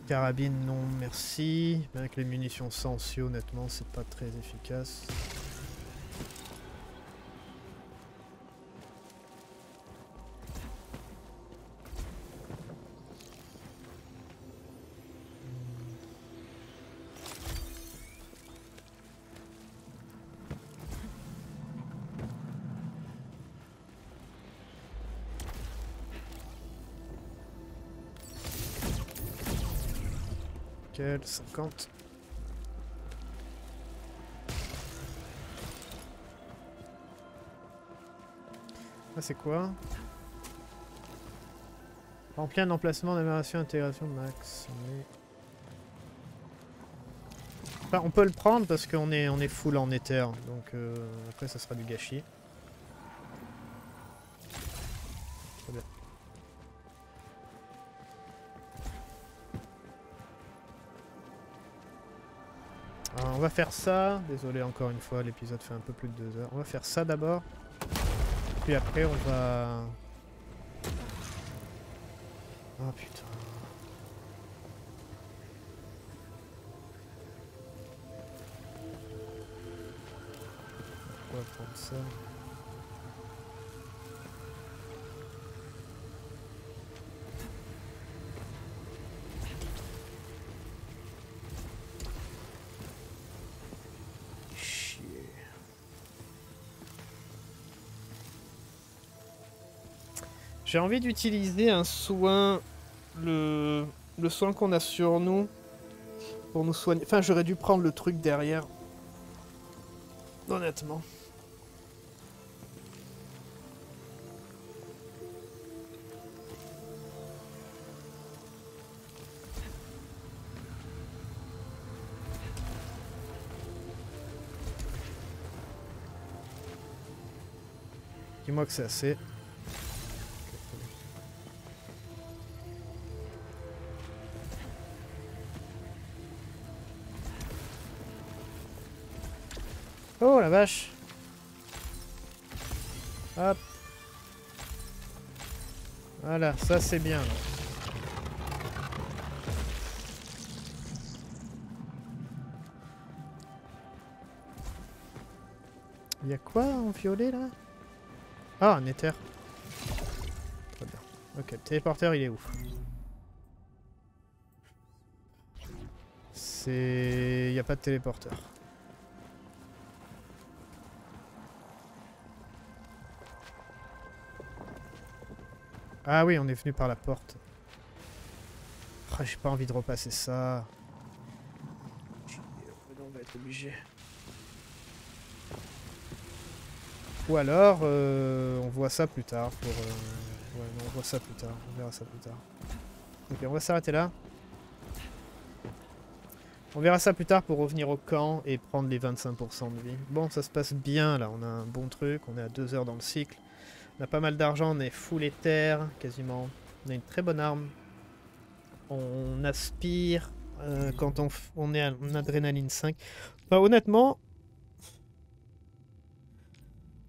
Carabine, non merci. Avec les munitions Sensio, honnêtement, c'est pas très efficace. cinquante. Ah, c'est quoi? Remplir un emplacement d'amélioration intégration max. On, est... enfin, on peut le prendre parce qu'on est on est full en éther, donc euh, après ça sera du gâchis. Très bien. On va faire ça, désolé encore une fois, l'épisode fait un peu plus de deux heures. On va faire ça d'abord, puis après on va... Oh putain... Pourquoi prendre ça ? J'ai envie d'utiliser un soin, le, le soin qu'on a sur nous, pour nous soigner. Enfin, j'aurais dû prendre le truc derrière, honnêtement. Dis-moi que c'est assez. Oh la vache. Hop. Voilà, ça c'est bien. Là. Il y a quoi en violet là? Ah, un éther. Très bien. Ok, le téléporteur il est où? C'est... Il n'y a pas de téléporteur. Ah oui, on est venu par la porte. Oh, j'ai pas envie de repasser ça. On va être obligé. Ou alors, euh, on voit ça plus tard. Pour, euh... Ouais, non, on voit ça plus tard. On verra ça plus tard. Ok, on va s'arrêter là. On verra ça plus tard pour revenir au camp et prendre les vingt-cinq pour cent de vie. Bon, ça se passe bien là. On a un bon truc. On est à deux heures dans le cycle. On a pas mal d'argent, on est full éther, quasiment. On a une très bonne arme. On aspire euh, quand on, on est en adrénaline cinq. Bah, honnêtement...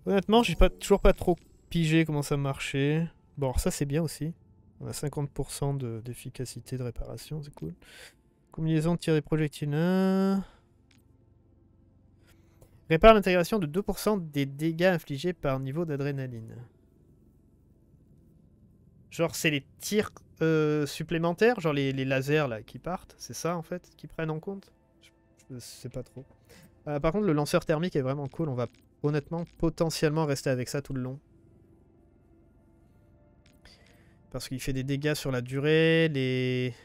Honnêtement, j'ai pas, toujours pas trop pigé comment ça marchait. Bon, alors ça c'est bien aussi. On a cinquante pour cent d'efficacité de, de réparation, c'est cool. Combinaison de tir des projectiles... un... Répare l'intégration de deux pour cent des dégâts infligés par niveau d'adrénaline. Genre c'est les tirs euh, supplémentaires, genre les, les lasers là qui partent, c'est ça en fait qui prennent en compte? Je sais pas trop. Euh, par contre le lanceur thermique est vraiment cool, on va honnêtement potentiellement rester avec ça tout le long. Parce qu'il fait des dégâts sur la durée, les...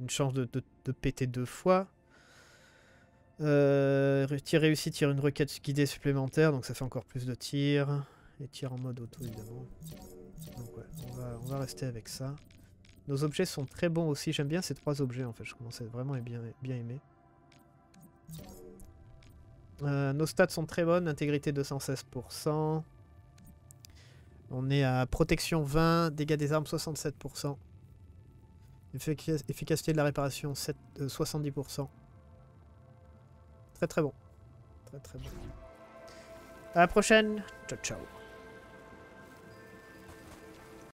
une chance de, de, de péter deux fois. Euh, tir réussi, tire une requête guidée supplémentaire, donc ça fait encore plus de tirs. les tirs en mode auto évidemment. Donc ouais, on va, on va rester avec ça. Nos objets sont très bons aussi, j'aime bien ces trois objets en fait, je commence à être vraiment bien, bien aimé. Euh, nos stats sont très bonnes, intégrité deux cent seize pour cent. On est à protection vingt, dégâts des armes soixante-sept pour cent. Effic- efficacité de la réparation sept, euh, soixante-dix pour cent. Très très bon. Très très bon. À la prochaine. Ciao ciao.